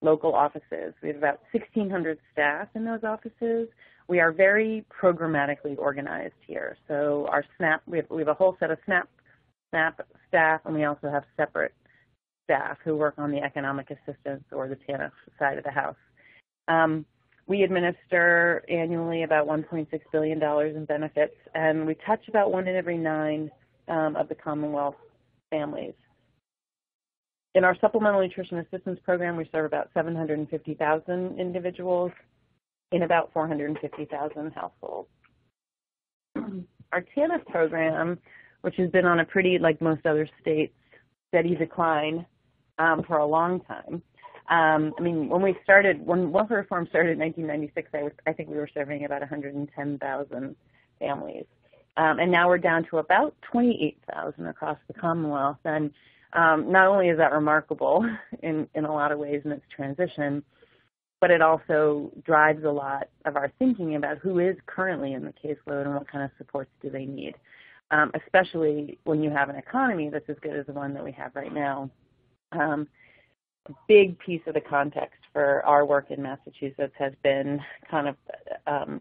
local offices. We have about sixteen hundred staff in those offices. We are very programmatically organized here. So our SNAP, we have, we have a whole set of SNAP, SNAP staff, and we also have separate staff who work on the economic assistance or the TANF side of the house. Um, We administer annually about one point six billion dollars in benefits, and we touch about one in every nine um, of the Commonwealth families. In our Supplemental Nutrition Assistance Program, we serve about seven hundred fifty thousand individuals. in about four hundred fifty thousand households. Our T A N F program, which has been on a pretty, like most other states, steady decline um, for a long time. Um, I mean, when we started, when welfare reform started in nineteen ninety-six, I, was, I think we were serving about one hundred ten thousand families. Um, and now we're down to about twenty-eight thousand across the Commonwealth. And um, not only is that remarkable in, in a lot of ways in its transition, but it also drives a lot of our thinking about who is currently in the caseload and what kind of supports do they need, um, especially when you have an economy that's as good as the one that we have right now. Um, a big piece of the context for our work in Massachusetts has been kind of um,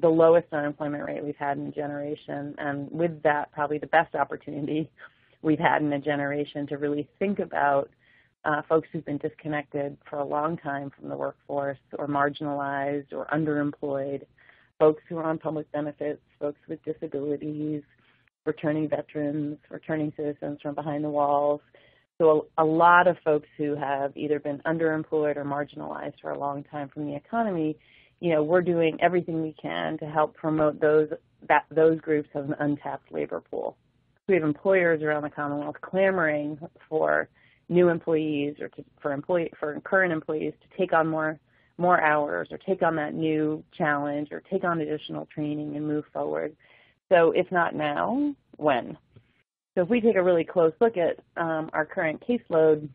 the lowest unemployment rate we've had in a generation, and with that, probably the best opportunity we've had in a generation to really think about Uh, folks who've been disconnected for a long time from the workforce, or marginalized or underemployed, folks who are on public benefits, folks with disabilities, returning veterans, returning citizens from behind the walls. So a, a lot of folks who have either been underemployed or marginalized for a long time from the economy, you know, we're doing everything we can to help promote those, that, those groups as an untapped labor pool. So we have employers around the Commonwealth clamoring for new employees, or to, for employee for current employees to take on more more hours, or take on that new challenge, or take on additional training and move forward. So if not now, when? So if we take a really close look at um, our current caseload,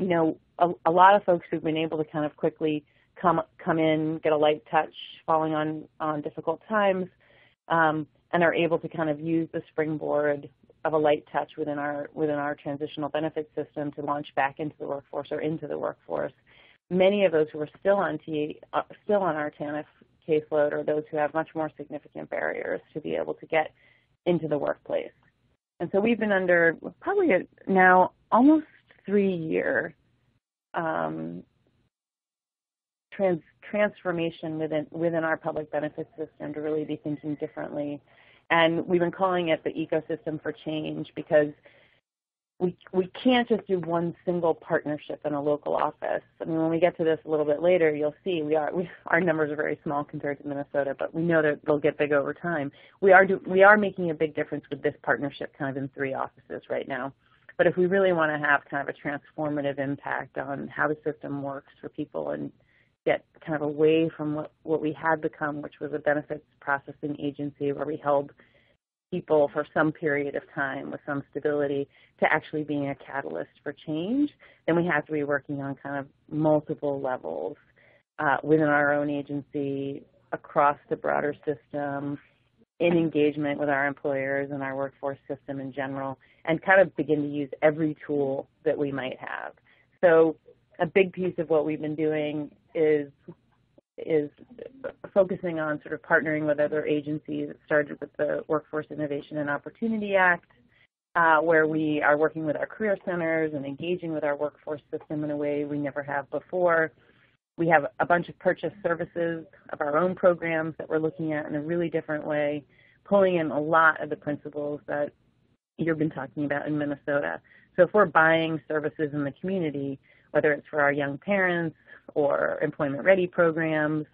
you know, a, a lot of folks who've been able to kind of quickly come come in, get a light touch, falling on on difficult times, um, and are able to kind of use the springboard of a light touch within our within our transitional benefit system to launch back into the workforce or into the workforce. Many of those who are still on T A, still on our T A N F caseload are those who have much more significant barriers to be able to get into the workplace. And so we've been under probably a, now almost three-year um, trans, transformation within within our public benefit system to really be thinking differently. And we've been calling it the ecosystem for change, because we, we can't just do one single partnership in a local office. I mean, when we get to this a little bit later, you'll see we are we, our numbers are very small compared to Minnesota, but we know that they'll get big over time. We are, do, we are making a big difference with this partnership kind of in three offices right now. But if we really want to have kind of a transformative impact on how the system works for people and get kind of away from what, what we had become, which was a benefits processing agency where we held people for some period of time with some stability, to actually being a catalyst for change, then we have to be working on kind of multiple levels uh, within our own agency, across the broader system, in engagement with our employers and our workforce system in general, and kind of begin to use every tool that we might have. So a big piece of what we've been doing is is focusing on sort of partnering with other agencies. It started with the Workforce Innovation and Opportunity Act, uh, where we are working with our career centers and engaging with our workforce system in a way we never have before. We have a bunch of purchase services of our own programs that we're looking at in a really different way, pulling in a lot of the principles that you've been talking about in Minnesota. So if we're buying services in the community, whether it's for our young parents or employment-ready programs,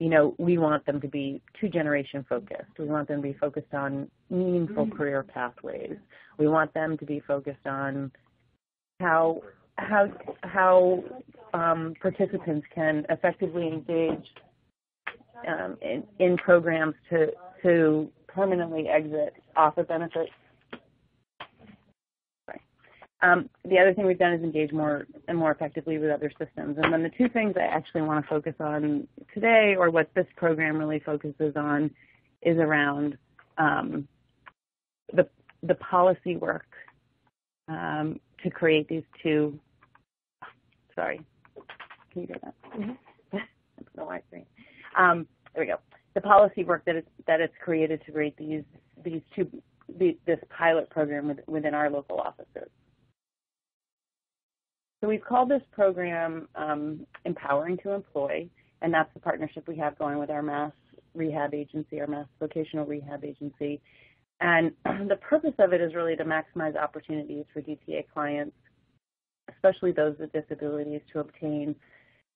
you know, we want them to be two-generation focused. We want them to be focused on meaningful career pathways. We want them to be focused on how how how um, participants can effectively engage um, in, in programs to to permanently exit off of benefits. Um, the other thing we've done is engage more and more effectively with other systems. And then the two things I actually want to focus on today, or what this program really focuses on, is around um, the, the policy work um, to create these two. Sorry, can you do that? Mm-hmm. No, I agree. Um, there we go. The policy work that it's, that it's created to create these these two the, this pilot program with, within our local offices. So we've called this program um, Empowering to Employ, and that's the partnership we have going with our Mass Rehab Agency, our Mass Vocational Rehab Agency. And the purpose of it is really to maximize opportunities for D T A clients, especially those with disabilities, to obtain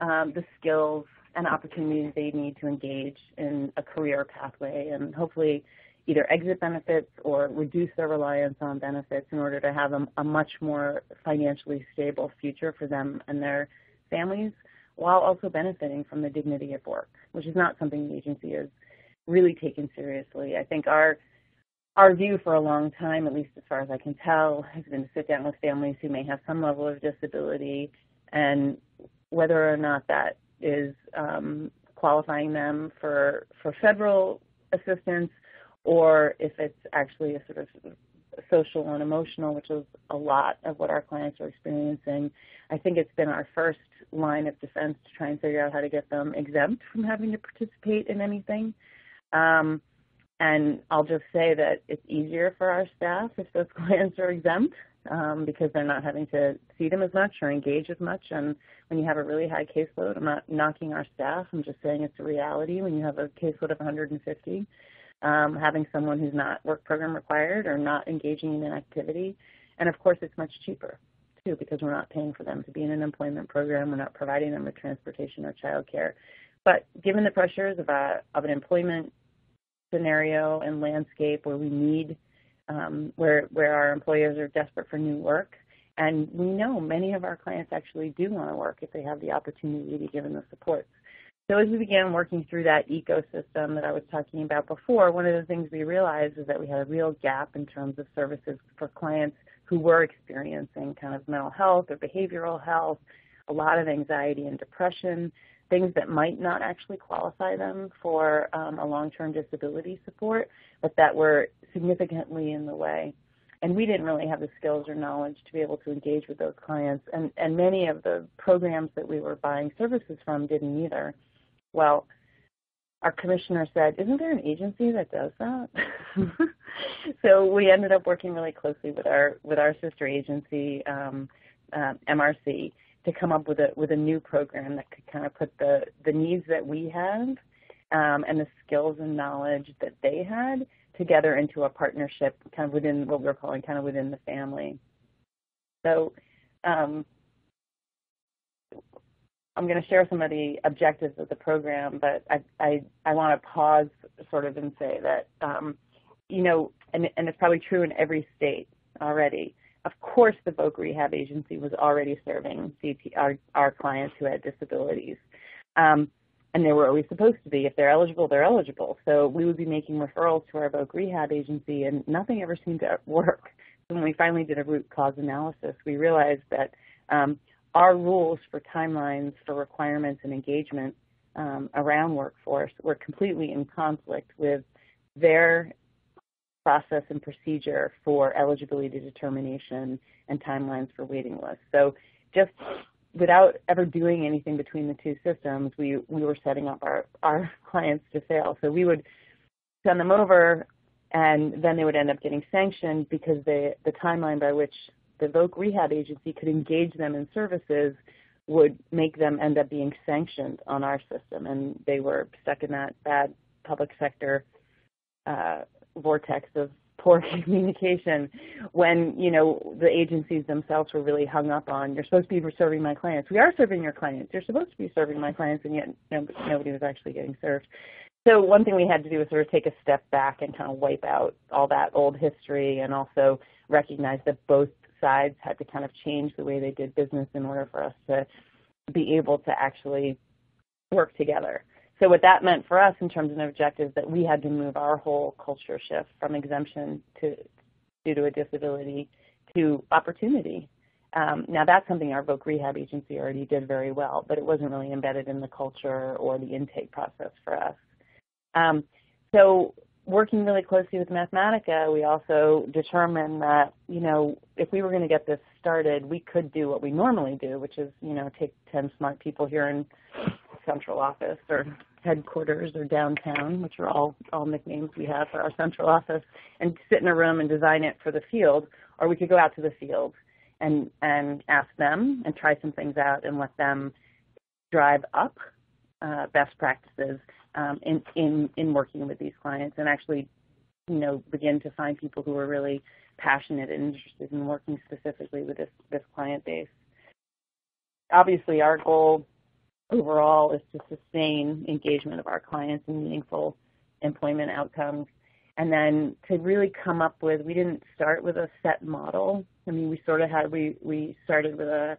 um, the skills and opportunities they need to engage in a career pathway and hopefully either exit benefits or reduce their reliance on benefits in order to have a, a much more financially stable future for them and their families, while also benefiting from the dignity of work, which is not something the agency has really taken seriously. I think our Our view for a long time, at least as far as I can tell, has been to sit down with families who may have some level of disability and whether or not that is um, qualifying them for, for federal assistance or if it's actually a sort of social and emotional, which is a lot of what our clients are experiencing. I think it's been our first line of defense to try and figure out how to get them exempt from having to participate in anything. Um, And I'll just say that it's easier for our staff if those clients are exempt um, because they're not having to see them as much or engage as much. And when you have a really high caseload, I'm not knocking our staff, I'm just saying it's a reality. When you have a caseload of one hundred fifty, um, having someone who's not work program required or not engaging in an activity, and of course it's much cheaper too because we're not paying for them to be in an employment program, we're not providing them with transportation or childcare. But given the pressures of, a, of an employment scenario and landscape where we need, um, where, where our employers are desperate for new work. And we know many of our clients actually do want to work if they have the opportunity to be given the supports. So as we began working through that ecosystem that I was talking about before, one of the things we realized is that we had a real gap in terms of services for clients who were experiencing kind of mental health or behavioral health, a lot of anxiety and depression, things that might not actually qualify them for um, a long-term disability support, but that were significantly in the way. And we didn't really have the skills or knowledge to be able to engage with those clients. And, and many of the programs that we were buying services from didn't either. Well, our commissioner said, isn't there an agency that does that? So we ended up working really closely with our, with our sister agency, um, uh, M R C, to come up with a with a new program that could kind of put the the needs that we have um, and the skills and knowledge that they had together into a partnership, kind of within what we're calling kind of within the family. So um, I'm going to share some of the objectives of the program, but I I, I want to pause sort of and say that um, you know, and and it's probably true in every state already. Of course, the Voc Rehab Agency was already serving D P, our, our clients who had disabilities, um, and they were always supposed to be. If they're eligible, they're eligible. So we would be making referrals to our Voc Rehab Agency, and nothing ever seemed to work. When we finally did a root cause analysis, we realized that um, our rules for timelines, for requirements and engagement um, around workforce were completely in conflict with their process and procedure for eligibility determination and timelines for waiting lists. So just without ever doing anything between the two systems, we, we were setting up our, our clients to fail. So we would send them over, and then they would end up getting sanctioned because they, the timeline by which the Voc Rehab Agency could engage them in services would make them end up being sanctioned on our system, and they were stuck in that bad public sector uh, vortex of poor communication when, you know, the agencies themselves were really hung up on, you're supposed to be serving my clients. We are serving your clients. You're supposed to be serving my clients, and yet nobody was actually getting served. So one thing we had to do was sort of take a step back and kind of wipe out all that old history and also recognize that both sides had to kind of change the way they did business in order for us to be able to actually work together. So what that meant for us in terms of an objective is that we had to move our whole culture shift from exemption to due to a disability to opportunity. Um, now that's something our Voc Rehab Agency already did very well, but it wasn't really embedded in the culture or the intake process for us. Um, so working really closely with Mathematica, we also determined that, you know, if we were going to get this started, we could do what we normally do, which is, you know, take ten smart people here and central office or headquarters or downtown, which are all, all nicknames we have for our central office, and sit in a room and design it for the field, or we could go out to the field and, and ask them and try some things out and let them drive up uh, best practices um, in, in, in working with these clients and actually, you know, begin to find people who are really passionate and interested in working specifically with this, this client base. Obviously, our goal overall is to sustain engagement of our clients and meaningful employment outcomes. And then to really come up with, we didn't start with a set model. I mean, we sort of had, we, we started with a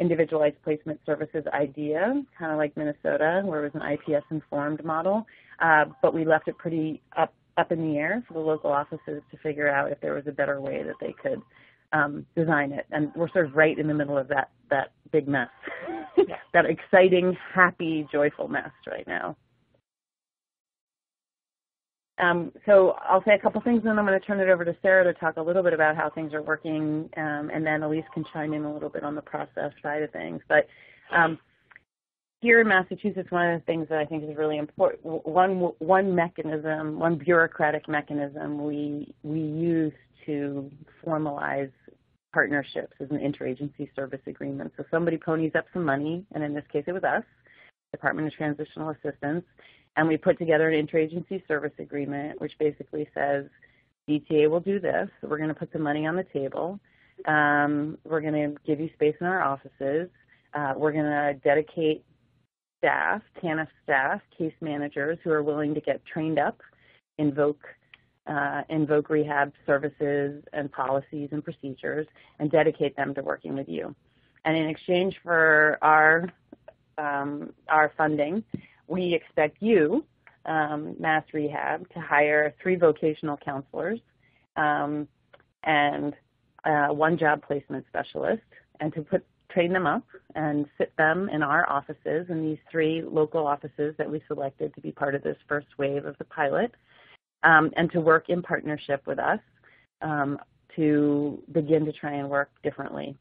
individualized placement services idea, kind of like Minnesota, where it was an I P S-informed model, uh, but we left it pretty up, up in the air for the local offices to figure out if there was a better way that they could um, design it. And we're sort of right in the middle of that, that big mess, that exciting, happy, joyful mess right now. Um, so I'll say a couple things, and then I'm going to turn it over to Sarah to talk a little bit about how things are working, um, and then Elise can chime in a little bit on the process side of things. But um, here in Massachusetts, one of the things that I think is really important, one, one mechanism, one bureaucratic mechanism we, we use to formalize partnerships is an interagency service agreement. So somebody ponies up some money, and in this case it was us, Department of Transitional Assistance, and we put together an interagency service agreement, which basically says D T A will do this. We're going to put the money on the table. Um, we're going to give you space in our offices. Uh, we're going to dedicate staff, T A N F staff, case managers who are willing to get trained up, invoke, uh, invoke rehab services and policies and procedures, and dedicate them to working with you. And in exchange for our um, our funding, we expect you, um, Mass Rehab, to hire three vocational counselors um, and uh, one job placement specialist, and to put train them up and sit them in our offices, in these three local offices that we selected to be part of this first wave of the pilot, um, and to work in partnership with us um, to begin to try and work differently.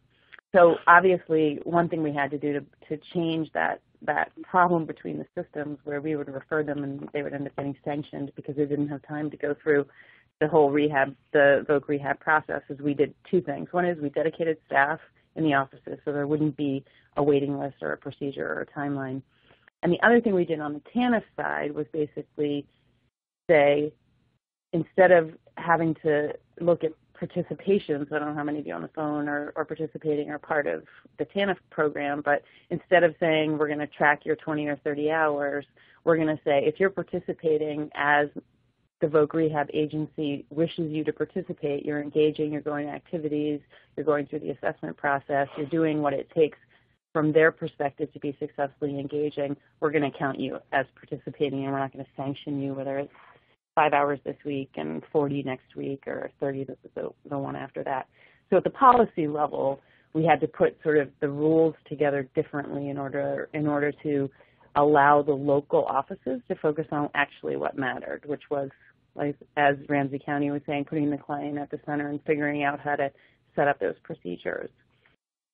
So obviously, one thing we had to do to, to change that that problem between the systems, where we would refer them and they would end up getting sanctioned because they didn't have time to go through the whole rehab, the voc rehab process, is we did two things. One is we dedicated staff in the offices so there wouldn't be a waiting list or a procedure or a timeline. And the other thing we did on the T A N F side was basically say, instead of having to look at participations, I don't know how many of you on the phone are, are participating or part of the T A N F program, but instead of saying we're going to track your twenty or thirty hours, we're going to say if you're participating as the voc rehab agency wishes you to participate, you're engaging, you're going to activities, you're going through the assessment process, you're doing what it takes from their perspective to be successfully engaging, we're going to count you as participating, and we're not going to sanction you, whether it's five hours this week and forty next week or thirty the, the, the one after that. So at the policy level, we had to put sort of the rules together differently in order, in order to allow the local offices to focus on actually what mattered, which was, like, as Ramsey County was saying, putting the client at the center and figuring out how to set up those procedures.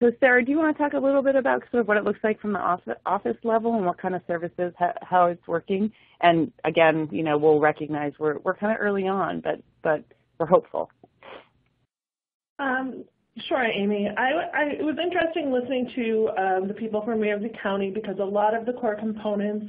So Sarah, do you want to talk a little bit about sort of what it looks like from the office, office level and what kind of services, how, how it's working? And again, you know, we'll recognize we're, we're kind of early on, but, but we're hopeful. Um, sure, Amy. I, I, it was interesting listening to um, the people from Ramsey County, because a lot of the core components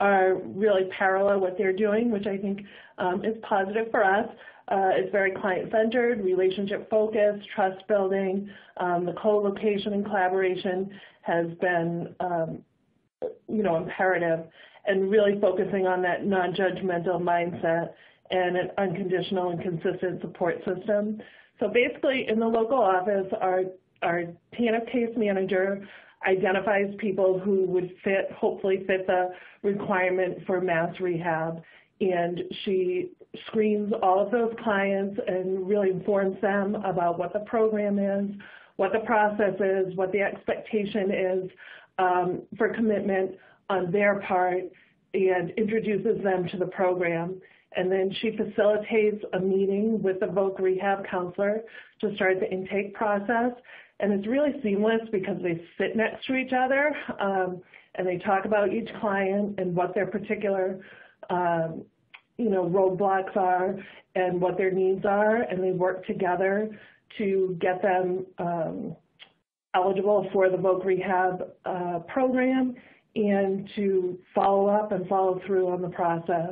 are really parallel what they're doing, which I think um, is positive for us. Uh, it's very client-centered, relationship-focused, trust-building. Um, the co-location and collaboration has been, um, you know, imperative, and really focusing on that non-judgmental mindset and an unconditional and consistent support system. So basically, in the local office, our, our T A N F case manager identifies people who would fit, hopefully fit the requirement for mass rehab, and she screens all of those clients and really informs them about what the program is, what the process is, what the expectation is um, for commitment on their part, and introduces them to the program. And then she facilitates a meeting with the voc rehab counselor to start the intake process. And it's really seamless because they sit next to each other um, and they talk about each client and what their particular um, you know, roadblocks are and what their needs are, and they work together to get them um, eligible for the voc rehab uh, program and to follow up and follow through on the process.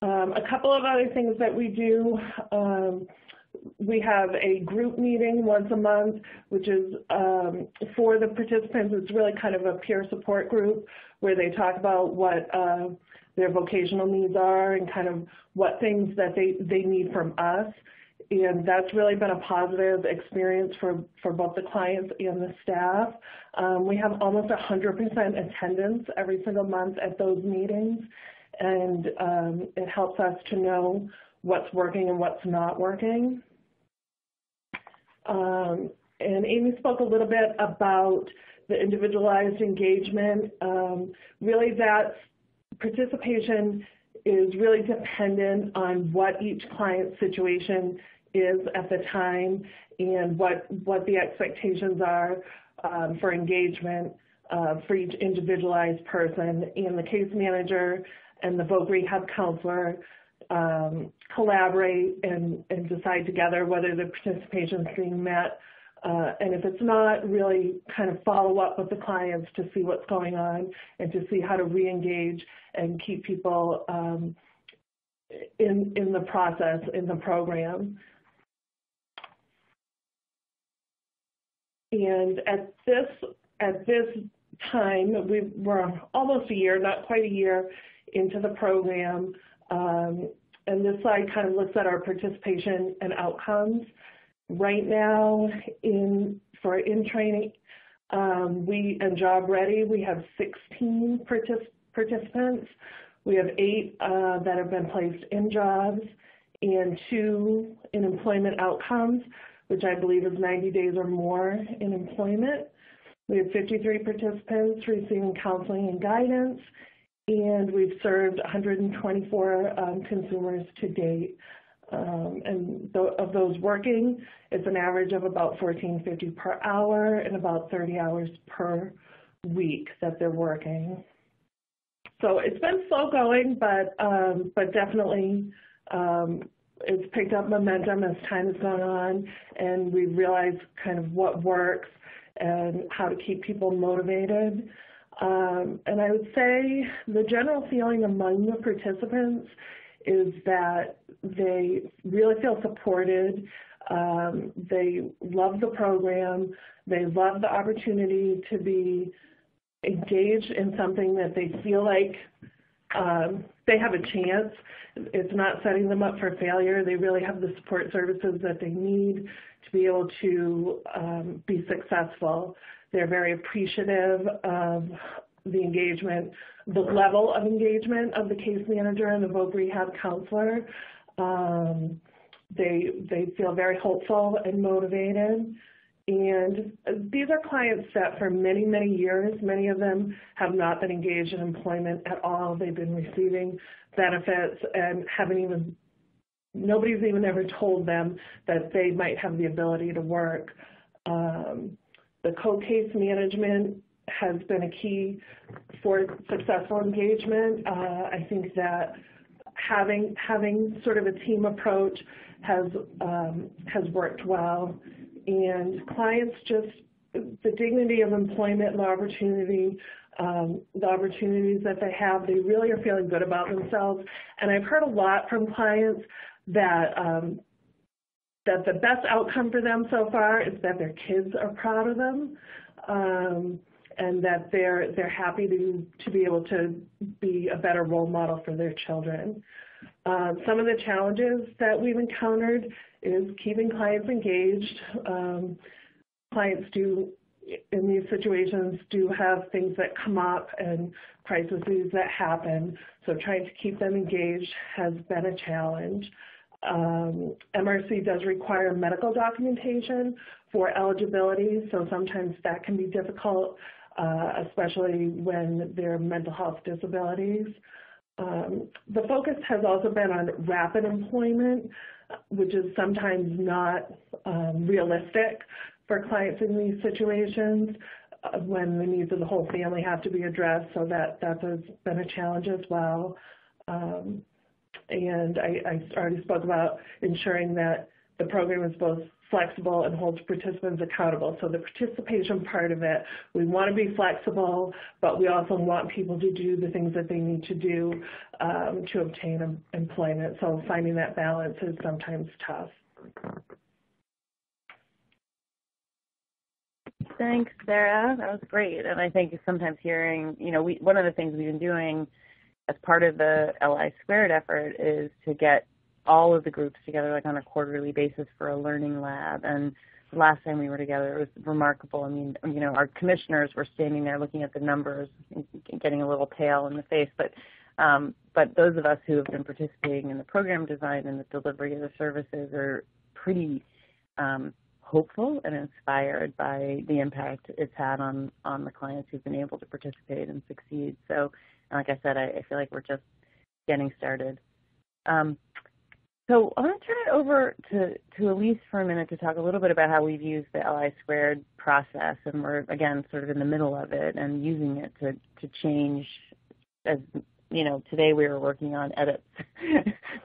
Um, a couple of other things that we do, um, We have a group meeting once a month, which is um, for the participants. It's really kind of a peer support group where they talk about what uh, their vocational needs are and kind of what things that they, they need from us. And that's really been a positive experience for, for both the clients and the staff. Um, we have almost one hundred percent attendance every single month at those meetings, and um, it helps us to know what's working and what's not working. Um, and Amy spoke a little bit about the individualized engagement. Um, really, that participation is really dependent on what each client's situation is at the time and what, what the expectations are um, for engagement uh, for each individualized person. And the case manager and the voc rehab counselor Um, collaborate and, and decide together whether the participation is being met, uh, and if it's not, really kind of follow up with the clients to see what's going on and to see how to re-engage and keep people um, in, in the process, in the program. And at this, at this time, we were almost a year, not quite a year into the program. Um, and this slide kind of looks at our participation and outcomes. Right now, in for in training, um, we and Job Ready, we have sixteen particip participants. We have eight uh, that have been placed in jobs, and two in employment outcomes, which I believe is ninety days or more in employment. We have fifty-three participants receiving counseling and guidance, and we've served one hundred twenty-four um, consumers to date. Um, and th of those working, it's an average of about fourteen fifty per hour and about thirty hours per week that they're working. So it's been slow going, but, um, but definitely um, it's picked up momentum as time has gone on, and we realized kind of what works and how to keep people motivated. Um, and I would say the general feeling among the participants is that they really feel supported. Um, they love the program. They love the opportunity to be engaged in something that they feel like um, they have a chance. It's not setting them up for failure. They really have the support services that they need to be able to um, be successful. They're very appreciative of the engagement, the level of engagement of the case manager and the voc rehab counselor. Um, they, they feel very hopeful and motivated. And these are clients that for many, many years, many of them have not been engaged in employment at all. They've been receiving benefits and haven't even, nobody's even ever told them that they might have the ability to work. Um, The co-case management has been a key for successful engagement. Uh, I think that having having sort of a team approach has um, has worked well, and clients just the dignity of employment, and the opportunity, um, the opportunities that they have. They really are feeling good about themselves, and I've heard a lot from clients that. Um, that the best outcome for them so far is that their kids are proud of them, um, and that they're, they're happy to, to be able to be a better role model for their children. Um, some of the challenges that we've encountered is keeping clients engaged. Um, clients do, in these situations, do have things that come up and crises that happen, so trying to keep them engaged has been a challenge. Um, M R C does require medical documentation for eligibility, so sometimes that can be difficult, uh, especially when they're mental health disabilities. Um, the focus has also been on rapid employment, which is sometimes not um, realistic for clients in these situations uh, when the needs of the whole family have to be addressed, so that, that has been a challenge as well. Um, And I, I already spoke about ensuring that the program is both flexible and holds participants accountable. So the participation part of it, we want to be flexible, but we also want people to do the things that they need to do um, to obtain employment. So finding that balance is sometimes tough. Thanks, Sarah. That was great. And I think sometimes hearing, you know, we, one of the things we've been doing as part of the L I squared effort is to get all of the groups together like on a quarterly basis for a learning lab. And the last time we were together, it was remarkable. I mean, you know, our commissioners were standing there looking at the numbers and getting a little pale in the face. But um, but those of us who have been participating in the program design and the delivery of the services are pretty um, hopeful and inspired by the impact it's had on, on the clients who've been able to participate and succeed. So, like I said, I, I feel like we're just getting started. Um, So I want to turn it over to, to Elise for a minute to talk a little bit about how we've used the L I squared process, and we're, again, sort of in the middle of it and using it to, to change, as you know, today we were working on edits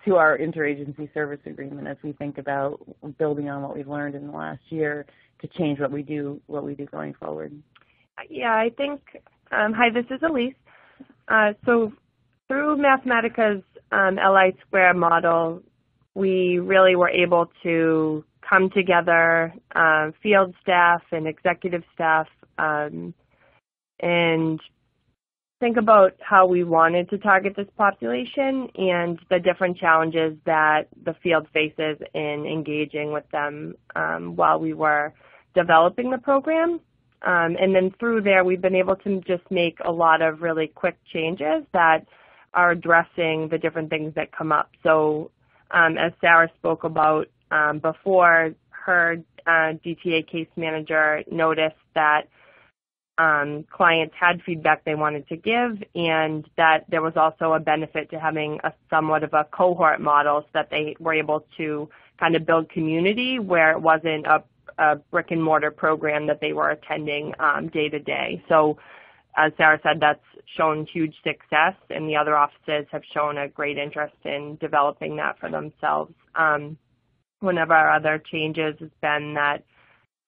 to our interagency service agreement as we think about building on what we've learned in the last year to change what we do, what we do going forward. Yeah, I think, um, hi, this is Elise. Uh, so through Mathematica's um, L I squared model, we really were able to come together, uh, field staff and executive staff, um, and think about how we wanted to target this population and the different challenges that the field faces in engaging with them um, while we were developing the program. Um, and then through there, we've been able to just make a lot of really quick changes that are addressing the different things that come up. So, Um, as Sarah spoke about um, before, her uh, D T A case manager noticed that um, clients had feedback they wanted to give, and that there was also a benefit to having a somewhat of a cohort model so that they were able to kind of build community where it wasn't a, a brick and mortar program that they were attending um, day to day. So, as Sarah said, that's shown huge success, and the other offices have shown a great interest in developing that for themselves. Um, one of our other changes has been that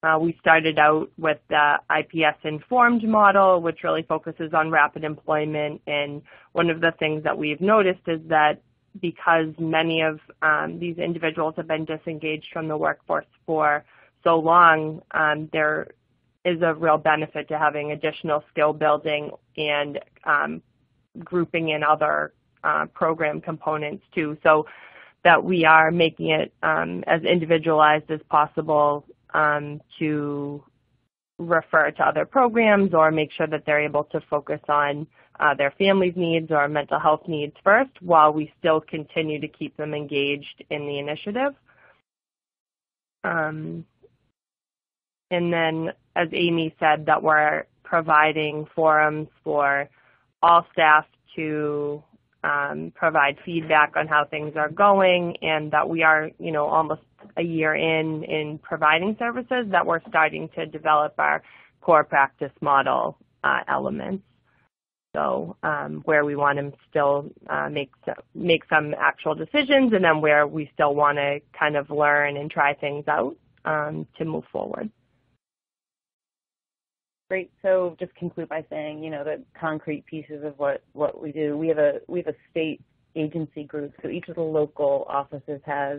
uh, we started out with the I P S-informed model, which really focuses on rapid employment, and one of the things that we've noticed is that because many of um, these individuals have been disengaged from the workforce for so long, um, they're is a real benefit to having additional skill building and um, grouping in other uh, program components too, so that we are making it um, as individualized as possible um, to refer to other programs or make sure that they're able to focus on uh, their family's needs or mental health needs first while we still continue to keep them engaged in the initiative. Um, And then, as Amy said, that we're providing forums for all staff to um, provide feedback on how things are going, and that we are, you know, almost a year in in providing services, that we're starting to develop our core practice model uh, elements. So um, where we want to still uh, make, some, make some actual decisions, and then where we still want to kind of learn and try things out um, to move forward. Great. So just conclude by saying, you know, the concrete pieces of what, what we do. We have a we have a state agency group. So each of the local offices has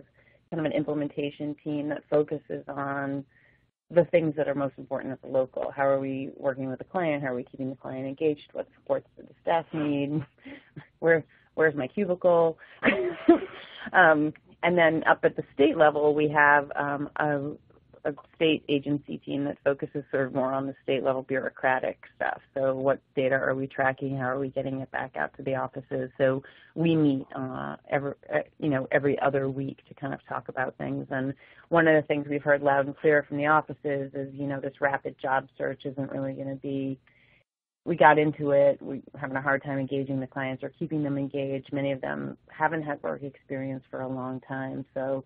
kind of an implementation team that focuses on the things that are most important at the local. How are we working with the client? How are we keeping the client engaged? What supports do the staff need? Where where's my cubicle? um, and then up at the state level, we have um, a a state agency team that focuses sort of more on the state level bureaucratic stuff. So what data are we tracking? How are we getting it back out to the offices? So we meet uh, every, uh, you know, every other week to kind of talk about things. And one of the things we've heard loud and clear from the offices is, you know, this rapid job search isn't really going to be, we got into it, we're having a hard time engaging the clients or keeping them engaged. Many of them haven't had work experience for a long time. So,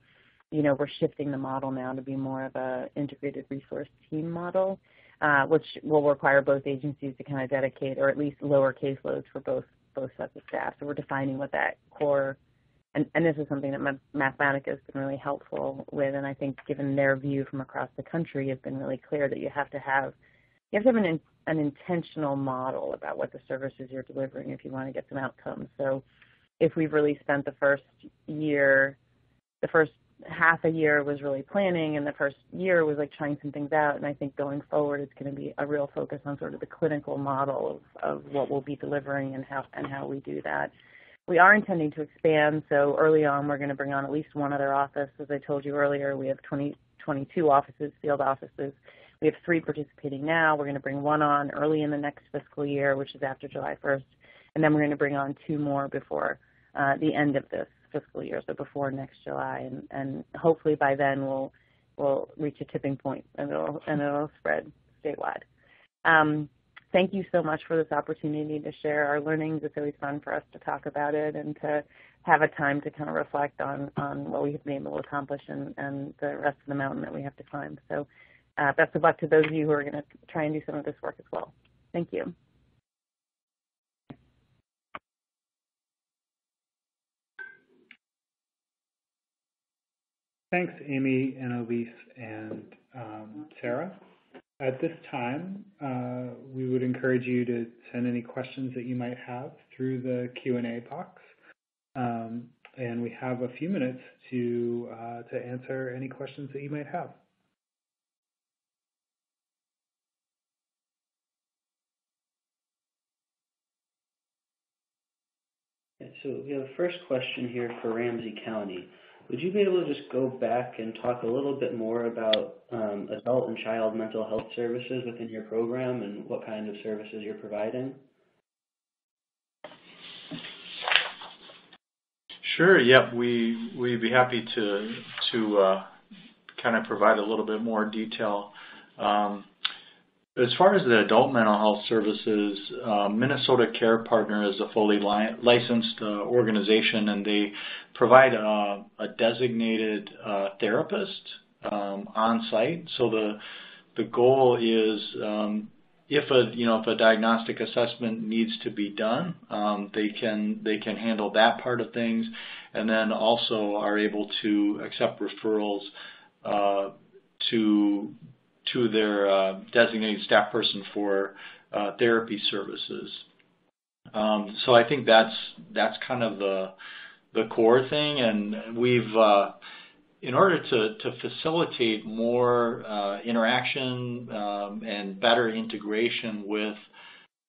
you know, we're shifting the model now to be more of an integrated resource team model, uh, which will require both agencies to kind of dedicate or at least lower caseloads for both both sets of staff. So we're defining what that core, and, and this is something that Mathematica has been really helpful with, and I think given their view from across the country, it's been really clear that you have to have, you have to have an, an intentional model about what the services you're delivering if you want to get some outcomes. So if we've really spent the first year, the first half a year was really planning, and the first year was like trying some things out. And I think going forward, it's going to be a real focus on sort of the clinical model of, of what we'll be delivering and how and how we do that. We are intending to expand, so early on we're going to bring on at least one other office. As I told you earlier, we have twenty, twenty-two offices, field offices. We have three participating now. We're going to bring one on early in the next fiscal year, which is after July first, and then we're going to bring on two more before uh, the end of this fiscal year, so before next July, and, and hopefully by then we'll we'll reach a tipping point and it'll and it'll spread statewide. Um, Thank you so much for this opportunity to share our learnings. It's always fun for us to talk about it and to have a time to kind of reflect on, on what we have been able to accomplish and, and the rest of the mountain that we have to climb. So uh, best of luck to those of you who are going to try and do some of this work as well. Thank you. Thanks, Amy and Elise and um, Sarah. At this time, uh, we would encourage you to send any questions that you might have through the Q and A box, um, and we have a few minutes to uh, to answer any questions that you might have. So we have a first question here for Ramsey County. Would you be able to just go back and talk a little bit more about um, adult and child mental health services within your program and what kind of services you're providing? Sure. Yep. We we'd be happy to to uh, kind of provide a little bit more detail. Um, as far as the adult mental health services, uh, Minnesota Care Partner is a fully li licensed uh, organization, and they provide a, a designated uh, therapist um, on site. So the the goal is, um, if a you know if a diagnostic assessment needs to be done, um, they can they can handle that part of things, and then also are able to accept referrals uh, to to their uh, designated staff person for uh, therapy services. Um, so I think that's that's kind of the the core thing, and we've uh, in order to to facilitate more uh, interaction um, and better integration with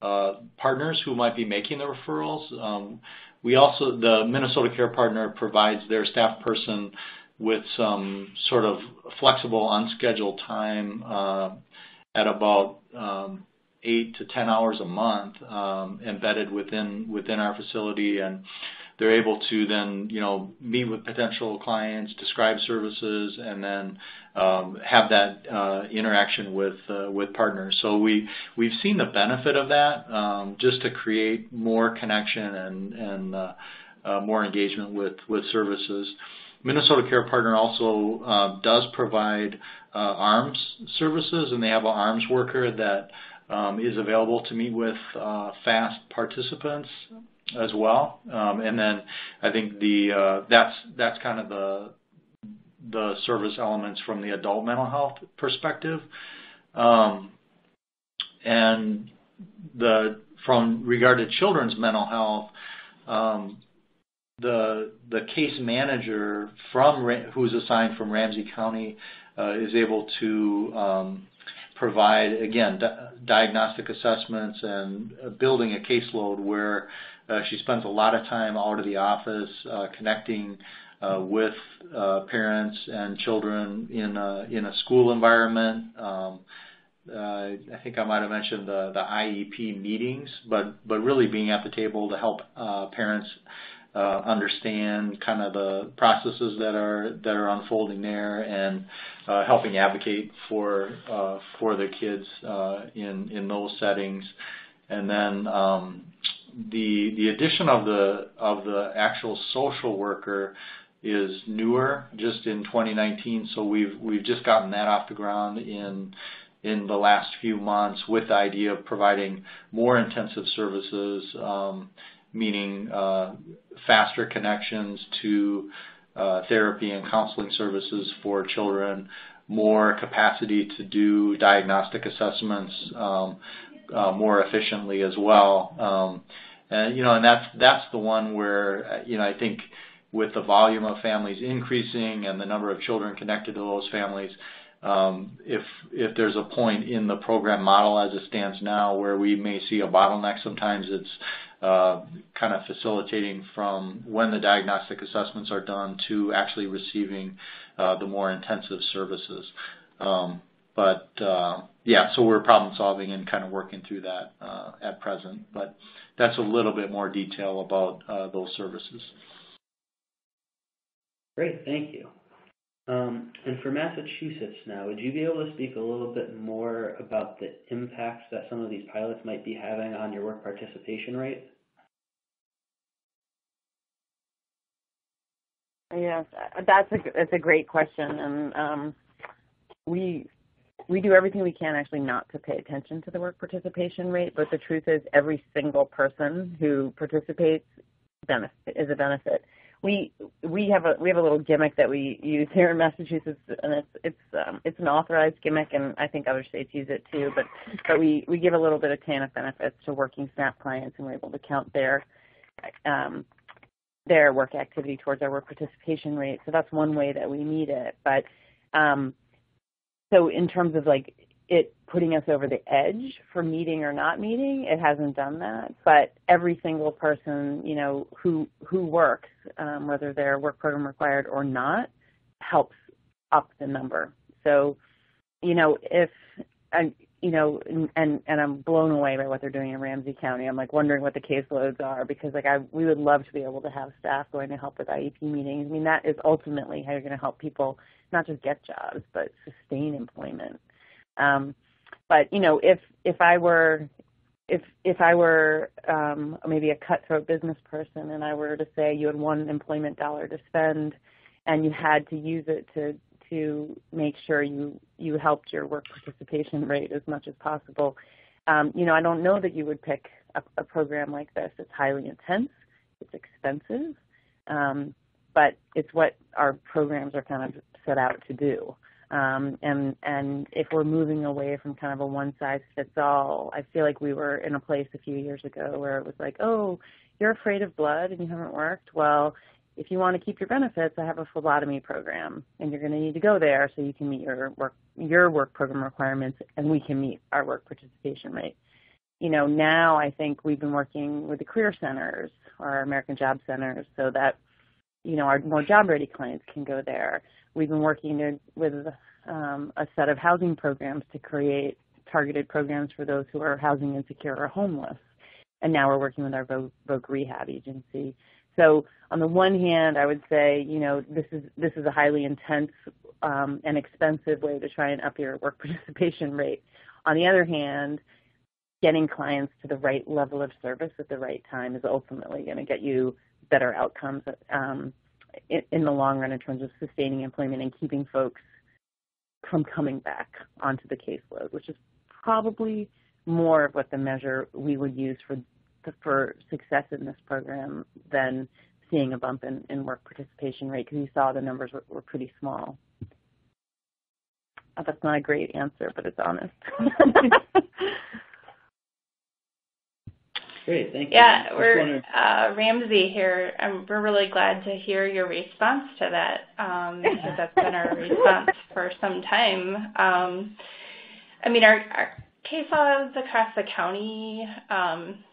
uh, partners who might be making the referrals. Um, we also the Minnesota Care Partner provides their staff person with some sort of flexible, unscheduled time uh, at about um, eight to ten hours a month, um, embedded within within our facility, and they're able to then you know meet with potential clients, describe services, and then um, have that uh, interaction with uh, with partners. So we we've seen the benefit of that, um, just to create more connection and and uh, uh, more engagement with with services. Minnesota Care Partner also uh, does provide uh, ARMS services, and they have an ARMS worker that um, is available to meet with uh, FAST participants as well. Um, and then I think the uh, that's that's kind of the the service elements from the adult mental health perspective. Um, and the from regard to children's mental health. Um, The, the case manager from who's assigned from Ramsey County uh, is able to um, provide, again, di diagnostic assessments and uh, building a caseload where uh, she spends a lot of time out of the office uh, connecting uh, with uh, parents and children in a, in a school environment. Um, Uh, I think I might have mentioned the, the I E P meetings, but, but really being at the table to help uh, parents uh, understand kind of the processes that are that are unfolding there, and uh, helping advocate for uh, for the kids uh, in in those settings, and then um, the the addition of the of the actual social worker is newer, just in twenty nineteen. So we've we've just gotten that off the ground in. in the last few months, with the idea of providing more intensive services, um, meaning uh, faster connections to uh, therapy and counseling services for children, more capacity to do diagnostic assessments um, uh, more efficiently as well. Um, and you know, and that's that's the one where you know I think with the volume of families increasing and the number of children connected to those families, um, if if there's a point in the program model as it stands now where we may see a bottleneck, sometimes it's uh, kind of facilitating from when the diagnostic assessments are done to actually receiving uh, the more intensive services. Um, but uh, yeah, so we're problem solving and kind of working through that uh, at present. But that's a little bit more detail about uh, those services. Great, thank you. Um, and for Massachusetts now, would you be able to speak a little bit more about the impacts that some of these pilots might be having on your work participation rate? Yes, that's a, that's a great question. And um, we, we do everything we can actually not to pay attention to the work participation rate, but the truth is every single person who participates benefit, is a benefit. We we have a we have a little gimmick that we use here in Massachusetts, and it's it's um, it's an authorized gimmick, and I think other states use it too. But but we we give a little bit of T A N F benefits to working SNAP clients, and we're able to count their um, their work activity towards our work participation rate. So that's one way that we need it. But um, so in terms of like it putting us over the edge for meeting or not meeting, it hasn't done that. But every single person, you know, who who works, um, whether they're work program required or not, helps up the number. So, you know, if I, you know, and, and and I'm blown away by what they're doing in Ramsey County. I'm like wondering what the caseloads are, because like I we would love to be able to have staff going to help with I E P meetings. I mean, that is ultimately how you're going to help people not just get jobs but sustain employment. Um, But you know, if if I were if if I were um, maybe a cutthroat business person, and I were to say you had one employment dollar to spend, and you had to use it to to make sure you you helped your work participation rate as much as possible, um, you know, I don't know that you would pick a, a program like this. It's highly intense, it's expensive, um, but it's what our programs are kind of set out to do. Um, and, and if we're moving away from kind of a one-size-fits-all, I feel like we were in a place a few years ago where it was like, oh, you're afraid of blood and you haven't worked? Well, if you want to keep your benefits, I have a phlebotomy program, and you're going to need to go there so you can meet your work, your work program requirements, and we can meet our work participation rate. You know, now I think we've been working with the career centers or American Job Centers so that, you know, our more job-ready clients can go there. We've been working with um, a set of housing programs to create targeted programs for those who are housing insecure or homeless. And now we're working with our Voc Rehab Agency. So on the one hand, I would say, you know, this is, this is a highly intense um, and expensive way to try and up your work participation rate. On the other hand, getting clients to the right level of service at the right time is ultimately going to get you better outcomes um, in the long run in terms of sustaining employment and keeping folks from coming back onto the caseload, which is probably more of what the measure we would use for for success in this program than seeing a bump in, in work participation rate, because you saw the numbers were, were pretty small. Oh, that's not a great answer, but it's honest. Great, thank you. Yeah, we're uh, Ramsey here. Um, we're really glad to hear your response to that, um, because that's been our response for some time. Um, I mean, our, our case laws across the county um,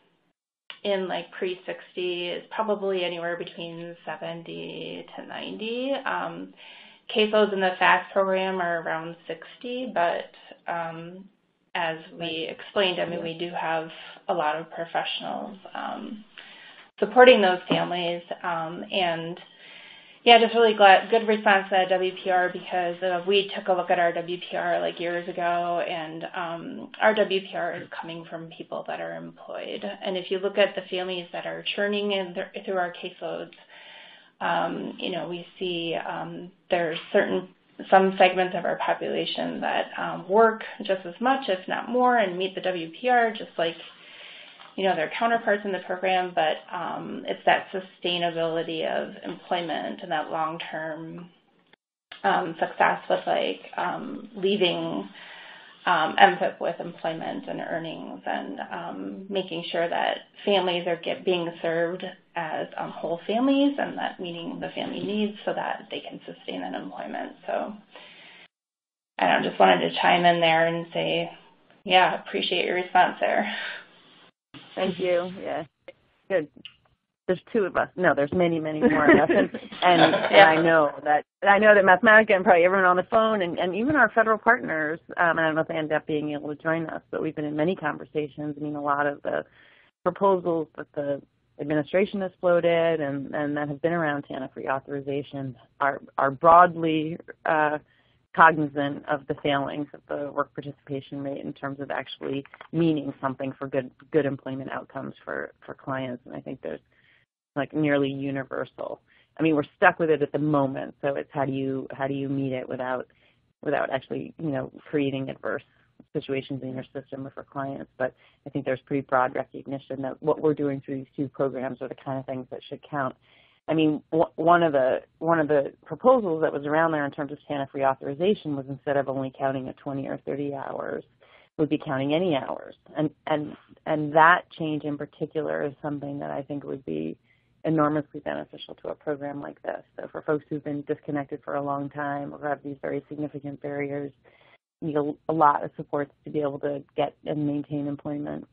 in like pre sixty is probably anywhere between seventy to ninety. Um, case laws in the FAST program are around sixty, but um, as we explained, I mean, we do have a lot of professionals um, supporting those families, um, and yeah, just really glad, good response to that W P R, because uh, we took a look at our W P R like years ago, and um, our W P R is coming from people that are employed. And if you look at the families that are churning in th through our caseloads, um, you know, we see um, there's certain some segments of our population that um, work just as much, if not more, and meet the W P R just like, you know, their counterparts in the program, but um, it's that sustainability of employment and that long-term um, success with like um, leaving um, M F I P with employment and earnings, and um, making sure that families are get, being served as um, whole families, and that meeting the family needs so that they can sustain an employment. So I don't know, just wanted to chime in there and say, yeah, appreciate your response there. Thank you. Yeah, good. There's two of us. No, there's many, many more of us. And, and, and I know that I know that Mathematica and probably everyone on the phone and, and even our federal partners, um, I don't know if they end up being able to join us, but we've been in many conversations. I mean, a lot of the proposals that the administration has floated and, and that have been around TANF reauthorization are, are broadly uh, cognizant of the failings of the work participation rate in terms of actually meaning something for good good employment outcomes for, for clients. And I think there's like nearly universal. I mean, we're stuck with it at the moment, so it's how do you how do you meet it without without actually, you know, creating adverse situations in your system or for clients. But I think there's pretty broad recognition that what we're doing through these two programs are the kind of things that should count. I mean, one of the one of the proposals that was around there in terms of TANF reauthorization was instead of only counting a twenty or thirty hours, would be counting any hours, and and and that change in particular is something that I think would be enormously beneficial to a program like this. So for folks who've been disconnected for a long time or have these very significant barriers, need a, a lot of supports to be able to get and maintain employment.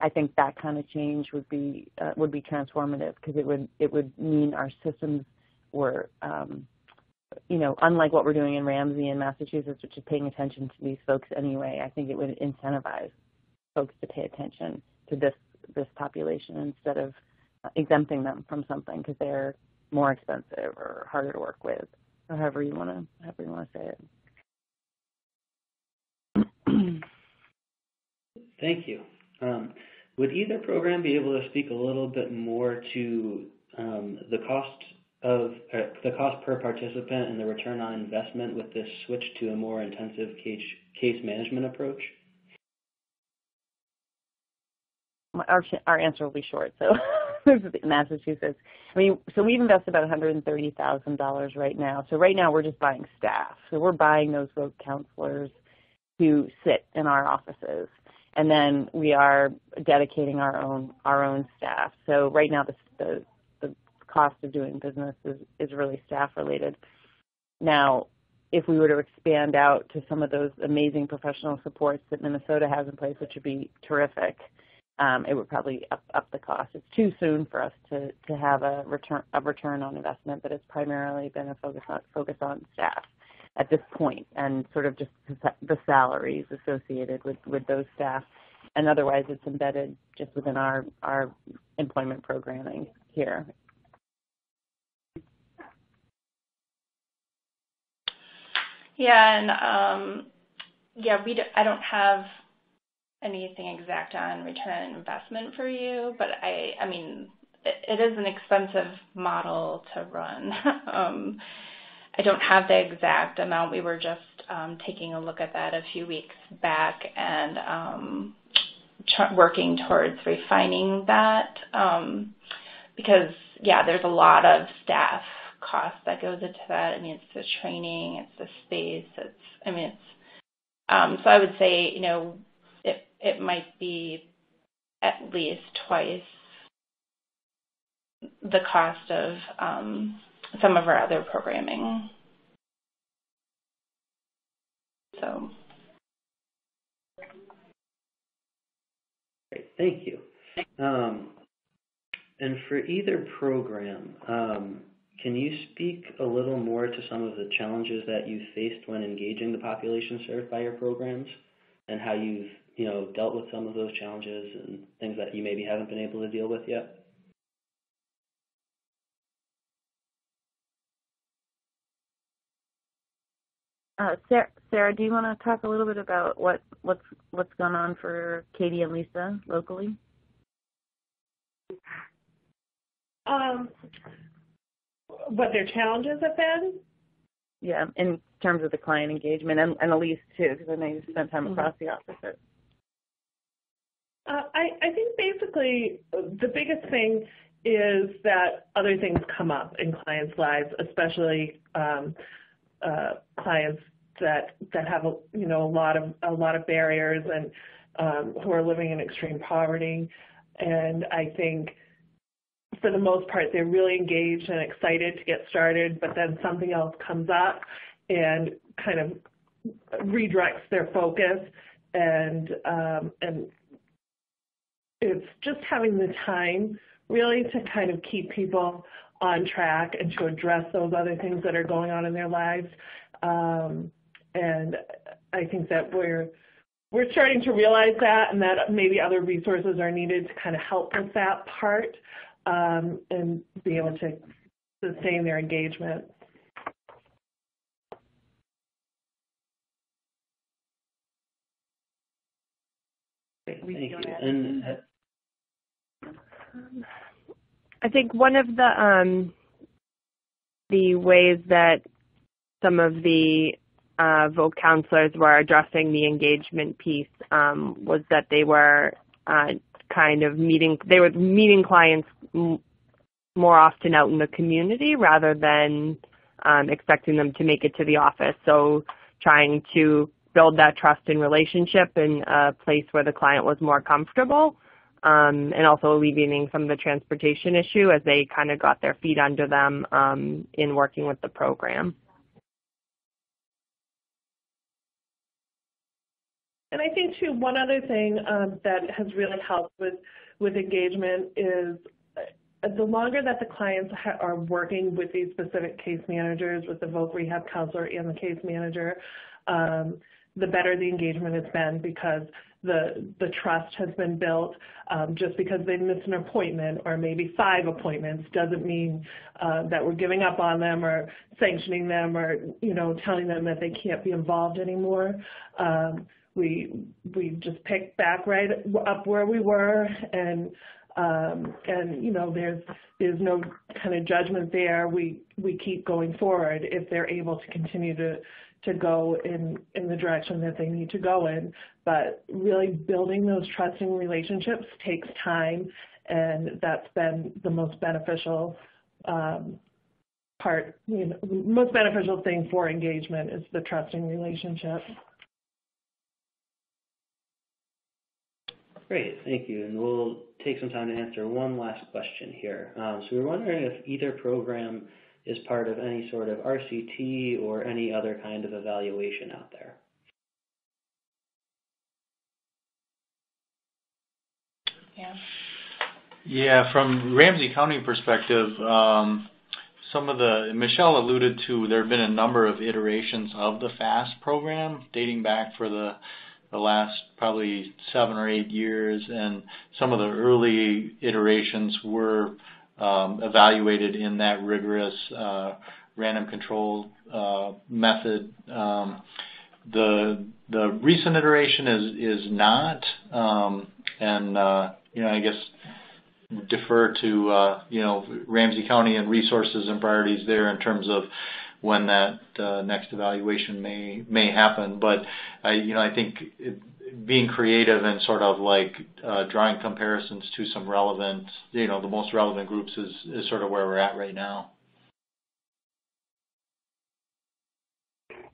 I think that kind of change would be uh, would be transformative because it would it would mean our systems were, um, you know, unlike what we're doing in Ramsey in Massachusetts, which is paying attention to these folks anyway. I think it would incentivize folks to pay attention to this this population instead of exempting them from something because they're more expensive or harder to work with, or however you want to however you want to say it. Thank you. Um, would either program be able to speak a little bit more to um, the cost of uh, the cost per participant and the return on investment with this switch to a more intensive case case management approach? Our our answer will be short. So. Massachusetts. I mean, so we've invested about one hundred thirty thousand dollars right now. So right now we're just buying staff. So we're buying those voc counselors who sit in our offices, and then we are dedicating our own our own staff. So right now the the, the cost of doing business is, is really staff related. Now, if we were to expand out to some of those amazing professional supports that Minnesota has in place, which would be terrific. Um, it would probably up, up the cost. It's too soon for us to, to have a return a return on investment, but it's primarily been a focus on, focus on staff at this point and sort of just the salaries associated with, with those staff. And otherwise, it's embedded just within our, our employment programming here. Yeah, and um, yeah, we do, I don't have anything exact on return on investment for you, but I, I mean, it, it is an expensive model to run. um, I don't have the exact amount. We were just um, taking a look at that a few weeks back and um, working towards refining that um, because, yeah, there's a lot of staff cost that goes into that. I mean, it's the training, it's the space, it's, I mean, it's, um, so I would say, you know, it might be at least twice the cost of um, some of our other programming. So. Great, thank you. Um, and for either program, um, can you speak a little more to some of the challenges that you faced when engaging the population served by your programs and how you've you know, dealt with some of those challenges and things that you maybe haven't been able to deal with yet? Uh, Sarah, Sarah, do you want to talk a little bit about what, what's what's going on for Katie and Lisa locally? Um, what their challenges have been? Yeah, in terms of the client engagement, and, and Elise, too, because I know you spent time across mm-hmm. the office. Uh, I, I think basically the biggest thing is that other things come up in clients' lives, especially um, uh, clients that that have a, you know a lot of a lot of barriers and um, who are living in extreme poverty. And I think for the most part, they're really engaged and excited to get started, but then something else comes up and kind of redirects their focus, and um, and it's just having the time really to kind of keep people on track and to address those other things that are going on in their lives. Um, and I think that we're we're starting to realize that, and that maybe other resources are needed to kind of help with that part um, and be able to sustain their engagement. Thank you. And I think one of the um, the ways that some of the uh, voc counselors were addressing the engagement piece um, was that they were uh, kind of meeting they were meeting clients m more often out in the community rather than um, expecting them to make it to the office. So trying to build that trust and relationship in a place where the client was more comfortable. Um, and also alleviating some of the transportation issue as they kind of got their feet under them um, in working with the program. And I think too, one other thing um, that has really helped with, with engagement is the longer that the clients ha are working with these specific case managers, with the voc rehab counselor and the case manager, um, the better the engagement has been, because the, the trust has been built. Um, just because they missed an appointment or maybe five appointments doesn't mean uh, that we're giving up on them or sanctioning them or, you know, telling them that they can't be involved anymore. Um, we, we just picked back right up where we were, and, um, and you know, there's, there's no kind of judgment there. We, we keep going forward if they're able to continue to to go in, in the direction that they need to go in. But really building those trusting relationships takes time, and that's been the most beneficial um, part, you know, most beneficial thing for engagement is the trusting relationship. Great, thank you. And we'll take some time to answer one last question here. Um, so we're wondering if either program is part of any sort of R C T or any other kind of evaluation out there. Yeah. Yeah, from Ramsey County perspective, um, some of the, Michelle alluded to, there have been a number of iterations of the FAST program dating back for the the last probably seven or eight years, and some of the early iterations were Um, evaluated in that rigorous uh, random control uh, method. Um, the the recent iteration is is not, um, and uh, you know, I guess defer to uh, you know, Ramsey County and resources and priorities there in terms of when that uh, next evaluation may may happen. But I you know I think it, being creative and sort of like uh, drawing comparisons to some relevant, you know, the most relevant groups is, is sort of where we're at right now.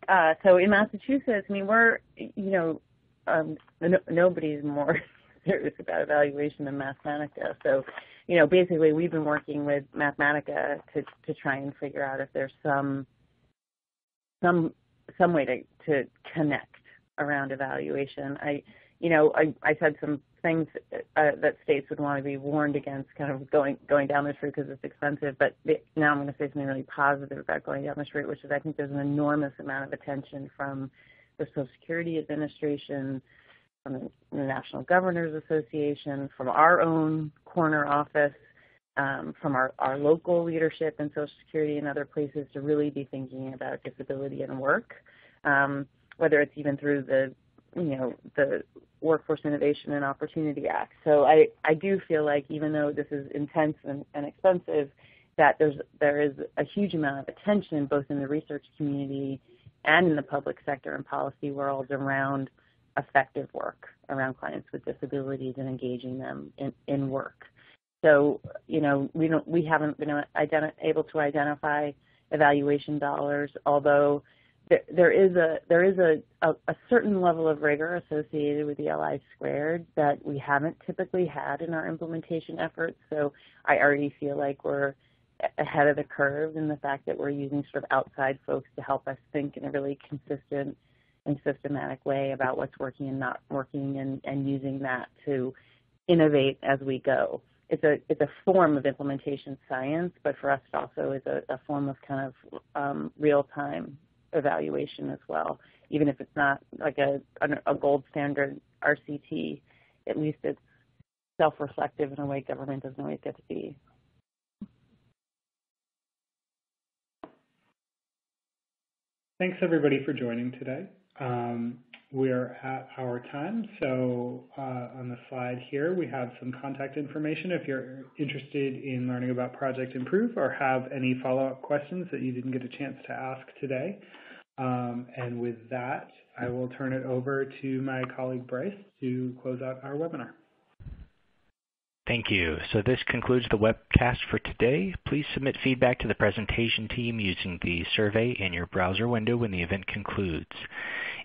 Uh, so in Massachusetts, I mean, we're, you know, um, no, nobody's more serious about evaluation than Mathematica. So, you know, basically we've been working with Mathematica to, to try and figure out if there's some, some, some way to, to connect around evaluation. I, you know, I, I said some things uh, that states would want to be warned against, kind of going going down this route because it's expensive. But the, now I'm going to say something really positive about going down this route, which is I think there's an enormous amount of attention from the Social Security Administration, from the National Governors Association, from our own corner office, um, from our, our local leadership in Social Security and other places to really be thinking about disability and work. Um, whether it's even through the, you know, the Workforce Innovation and Opportunity Act. So I, I do feel like even though this is intense and, and expensive, that there's, there is a huge amount of attention both in the research community and in the public sector and policy world around effective work, around clients with disabilities and engaging them in, in work. So, you know, we, don't, we haven't been able to identify evaluation dollars, although there, there is a there is a, a, a certain level of rigor associated with E L I squared that we haven't typically had in our implementation efforts. So I already feel like we're ahead of the curve in the fact that we're using sort of outside folks to help us think in a really consistent and systematic way about what's working and not working, and, and using that to innovate as we go. It's a, it's a form of implementation science, but for us it also is a, a form of kind of um, real-time evaluation as well. Even if it's not like a, a gold standard R C T, at least it's self-reflective in a way government doesn't always get to be. Thanks everybody for joining today. Um, we are at our time, so uh, on the slide here we have some contact information if you're interested in learning about Project Improve or have any follow-up questions that you didn't get a chance to ask today. Um, and with that, I will turn it over to my colleague Bryce to close out our webinar. Thank you. So this concludes the webcast for today. Please submit feedback to the presentation team using the survey in your browser window when the event concludes.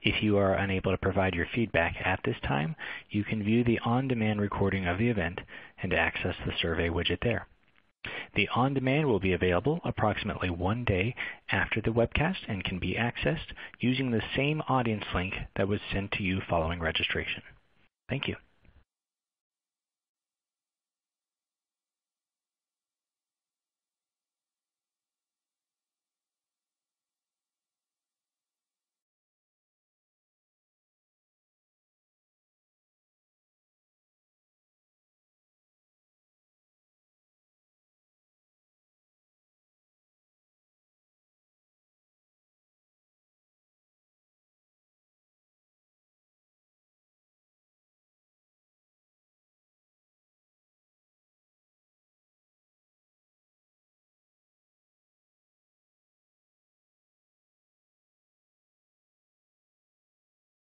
If you are unable to provide your feedback at this time, you can view the on-demand recording of the event and access the survey widget there. The on-demand will be available approximately one day after the webcast and can be accessed using the same audience link that was sent to you following registration. Thank you.